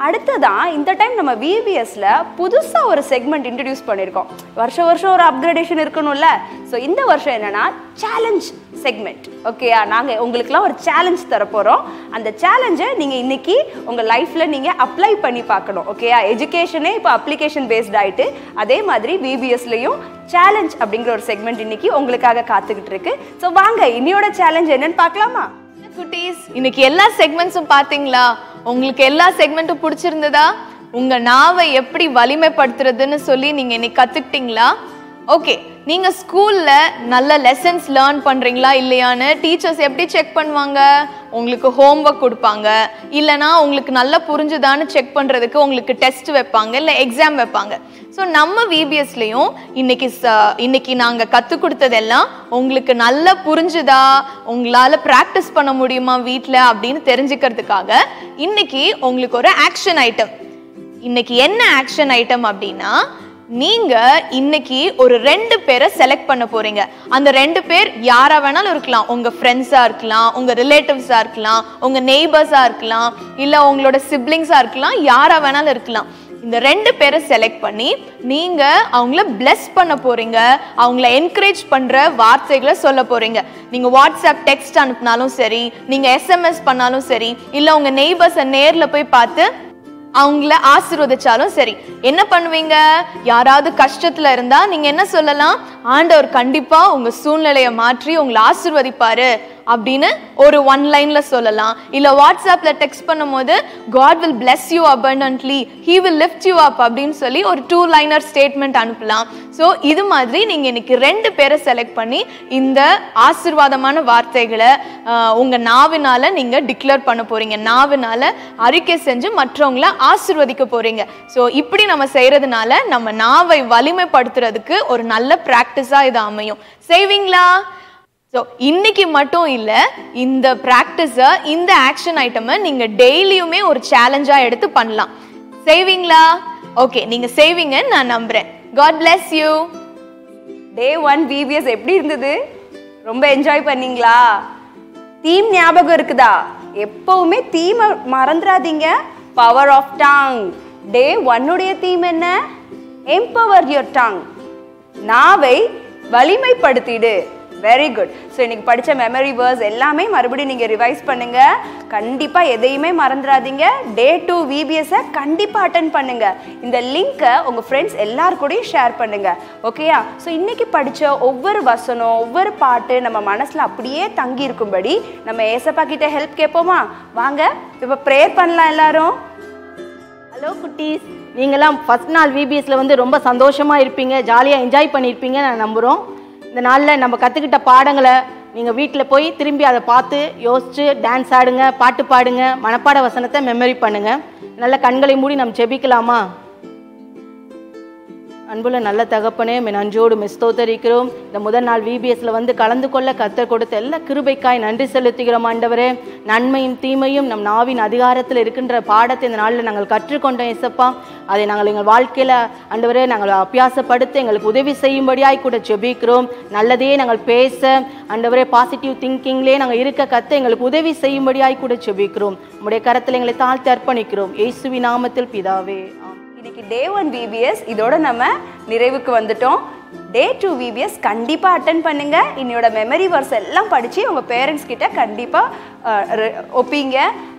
அடுத்ததா இந்த டைம் நம்ம V B S ல புதுசா ஒரு செக்மெண்ட் இன்ட்ரோடியூஸ் பண்ணிருக்கோம். வருஷம் வருஷம் ஒரு அப்கிரேடேஷன் இருக்கணும்ல. சோ இந்த வருஷம் என்னன்னா சேலஞ்ச் செக்மெண்ட். ஓகேயா? நாங்க உங்களுக்குலாம் ஒரு சேலஞ்ச் தர போறோம். அந்த சேலஞ்சை நீங்க இன்னைக்கு உங்க லைஃப்ல நீங்க அப்ளை பண்ணி பார்க்கணும். ஓகேயா? எஜுகேஷனே இப்போ அப்ளிகேஷன் பேஸ்ட் ஆயிட்டு, அதே மாதிரி V B S லயும் சேலஞ்ச் அப்படிங்கற ஒரு செக்மெண்ட் இன்னைக்கு உங்களுக்காக காத்துக்கிட்டு இருக்கு. சோ வாங்க இன்னையோட சேலஞ்ச் என்னன்னு பார்க்கலாமா? குட்டீஸ், இன்னைக்கு எல்லா செக்மெண்ட்ஸும் பாத்தீங்களா? உங்களுக்கு எல்லா செக்மெண்ட்டும் பிடிச்சிருந்ததா? உங்க நாவை எப்படி வலிமைப்படுத்துறதுன்னு சொல்லி நீங்க இன்னைக்கு கத்துக்கிட்டீங்களா? ஓகே, நீங்க ஸ்கூல்ல நல்ல லெசன்ஸ் லேர்ன் பண்றீங்களா இல்லையான்னு டீச்சர்ஸ் எப்படி செக் பண்ணுவாங்க? உங்களுக்கு ஹோம்ஒர்க் கொடுப்பாங்க, இல்லைனா உங்களுக்கு நல்லா புரிஞ்சுதான்னு செக் பண்றதுக்கு உங்களுக்கு டெஸ்ட் வைப்பாங்க, இல்லை எக்ஸாம் வைப்பாங்க. ஸோ நம்ம விபிஎஸ்லையும் இன்னைக்கு இன்னைக்கு நாங்கள் கற்றுக் கொடுத்ததெல்லாம் உங்களுக்கு நல்லா புரிஞ்சுதா, உங்களால் ப்ராக்டிஸ் பண்ண முடியுமா வீட்டில் அப்படின்னு தெரிஞ்சுக்கிறதுக்காக இன்னைக்கு உங்களுக்கு ஒரு ஆக்ஷன் ஐட்டம். இன்னைக்கு என்ன ஆக்ஷன் ஐட்டம் அப்படின்னா, நீங்கள் இன்னைக்கு ஒரு ரெண்டு பேரை செலக்ட் பண்ண போறீங்க. அந்த ரெண்டு பேர் யாரா வேணாலும் இருக்கலாம். உங்கள் ஃப்ரெண்ட்ஸாக இருக்கலாம், உங்கள் ரிலேட்டிவ்ஸாக இருக்கலாம், உங்கள் நெய்பர்ஸாக இருக்கலாம், இல்லை உங்களோட சிப்ளிங்ஸாக இருக்கலாம், யாரா வேணாலும் இருக்கலாம். இந்த ரெண்டு பேரை செலக்ட் பண்ணி நீங்கள் அவங்கள பிளஸ் பண்ண போறீங்க. அவங்கள என்கரேஜ் பண்ணுற வார்த்தைகளை சொல்ல போறீங்க. நீங்கள் வாட்ஸ்அப் டெக்ஸ்ட் அனுப்பினாலும் சரி, நீங்கள் எஸ்எம்எஸ் பண்ணாலும் சரி, இல்லை உங்கள் நெய்பர்ஸை நேரில் போய் பார்த்து அவங்கள ஆசீர்வதிச்சாலும் சரி, என்ன பண்ணுவீங்க? யாராவது கஷ்டத்துல இருந்தா நீங்க என்ன சொல்லலாம்? ஆண்டவர் கண்டிப்பா உங்க சூழ்நிலையை மாற்றி உங்களை ஆசீர்வதிப்பாரு அப்படின்னு ஒரு ஒன் லைன்ல சொல்லலாம். இல்ல வாட்ஸ்அப்ல டெக்ஸ்ட் பண்ணும் போது God will bless you abundantly, he will lift you up அப்படின்னு சொல்லி ஒரு டூ லைனர் ஸ்டேட்மெண்ட் அனுப்பலாம். ஸோ இது மாதிரி நீங்க இன்னைக்கு ரெண்டு பேரை செலக்ட் பண்ணி இந்த ஆசீர்வாதமான வார்த்தைகளை உங்க நாவினால நீங்க டிக்ளேர் பண்ண போறீங்க. நாவினால அறிக்கை செஞ்சு மற்றவங்கள ஆசீர்வதிக்க போறீங்க. ஸோ இப்படி நம்ம செய்யறதுனால நம்ம நாவை வலிமைப்படுத்துறதுக்கு ஒரு நல்ல பிராக்டிஸா இது அமையும். செய்வீங்களா? ஸோ இன்னைக்கு மட்டும் இல்லை, இந்த ப்ராக்டிஸை இந்த ஆக்ஷன் ஐட்டமை நீங்கள் டெய்லியுமே ஒரு சேலஞ்சாக எடுத்து பண்ணலாம். செய்வீங்களா? ஓகே, நீங்கள் செய்வீங்கன்னு நான் நம்புகிறேன். God bless you. Day one V B S எப்படி இருந்தது? ரொம்ப என்ஜாய் பண்ணீங்களா? தீம் ஞாபகம் இருக்குதா? எப்பவுமே தீமை மறந்துடாதீங்க. Power of tongue. டே ஒன்னுடைய தீம் என்ன? Empower your tongue. நாவை வலிமைப்படுத்திடு. Very good. ஸோ இன்னைக்கு படித்த மெமரி வேர்ஸ் எல்லாமே மறுபடியும் நீங்கள் ரிவைஸ் பண்ணுங்க. கண்டிப்பாக எதையுமே மறந்துடாதீங்க. டே டூ V B S-ஐ கண்டிப்பாக அட்டன் பண்ணுங்க. இந்த லிங்கை உங்கள் ஃப்ரெண்ட்ஸ் எல்லாருக்கூடையும் ஷேர் பண்ணுங்க. ஓகேயா? ஸோ இன்னைக்கு படித்த ஒவ்வொரு வசனம் ஒவ்வொரு பாட்டு நம்ம மனசில் அப்படியே தங்கி இருக்கும்படி நம்ம ஏசப்பா கிட்ட ஹெல்ப் கேட்போமா? வாங்க இப்போ ப்ரேயர் பண்ணலாம் எல்லாரும். ஹலோ குட்டீஸ், நீங்களாம் ஃபர்ஸ்ட் நாள் V B S-ல வந்து ரொம்ப சந்தோஷமாக இருப்பீங்க, ஜாலியாக என்ஜாய் பண்ணியிருப்பீங்க நான் நம்புகிறோம். இந்த நாளில் நம்ம கற்றுக்கிட்ட பாடங்களை நீங்கள் வீட்டில் போய் திரும்பி அதை பார்த்து யோசித்து டான்ஸ் ஆடுங்க, பாட்டு பாடுங்க, மனப்பாட வசனத்தை மெமரி பண்ணுங்கள். நல்ல கண்களை மூடி நம்ம ஜெபிக்கலாமா? அன்புள்ள நல்ல தகப்பனே, நஞ்சோடு மெஸ்தோத்தரிக்கிறோம். இந்த முதல் நாள் V B S-ல வந்து கலந்து கொள்ள கர்த்தர் கொடுத்த எல்லா கிருபைக்காய் நன்றி செலுத்துகிறோம் ஆண்டவரே. நன்மையும் தீமையும் நம் நாவின் அதிகாரத்தில் இருக்கின்ற பாடத்தை இந்த நாளில் நாங்கள் கற்றுக்கொண்டோம் ஏசப்பா. அதை நாங்கள் எங்கள் வாழ்க்கையில் ஆண்டவரே நாங்கள் அபியாசப்படுத்த எங்களுக்கு உதவி செய்யும்படியாய் கூட ஜெபிக்கிறோம். நல்லதையே நாங்கள் பேச ஆண்டவரே பாசிட்டிவ் திங்கிங்லேயே நாங்கள் இருக்க கற்று எங்களுக்கு உதவி செய்யும்படியாய் கூட ஜெபிக்கிறோம். நம்முடைய கரத்தில் எங்களை தாழ்த்தி அர்ப்பணிக்கிறோம் இயேசுவின் நாமத்தில் பிதாவே. இன்னைக்கு day one V B S இதோட நம்ம நிறைவுக்கு வந்துட்டோம். Day two V B S கண்டிப்பாக அட்டன் பண்ணுங்க. இன்னையோட மெமரி வர்ஸ் எல்லாம் படித்து உங்கள் பேரண்ட்ஸ் கிட்ட கண்டிப்பாக ஒப்பிங்க.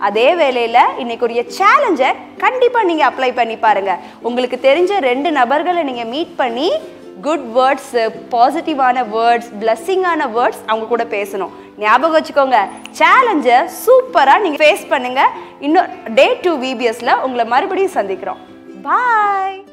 அதே வேளையில் இன்னைக்குரிய சேலஞ்சை கண்டிப்பாக நீங்கள் அப்ளை பண்ணி பாருங்க. உங்களுக்கு தெரிஞ்ச ரெண்டு நபர்களை நீங்கள் மீட் பண்ணி குட் வேர்ட்ஸ், பாசிட்டிவான வேர்ட்ஸ், பிளஸ்ஸிங்கான வேர்ட்ஸ் அவங்க கூட பேசணும். ஞாபகம் வச்சுக்கோங்க. சேலஞ்சை சூப்பராக நீங்கள் ஃபேஸ் பண்ணுங்க. இன்னும் டே டூ V B S-ல உங்களை மறுபடியும் சந்திக்கிறோம். Bye.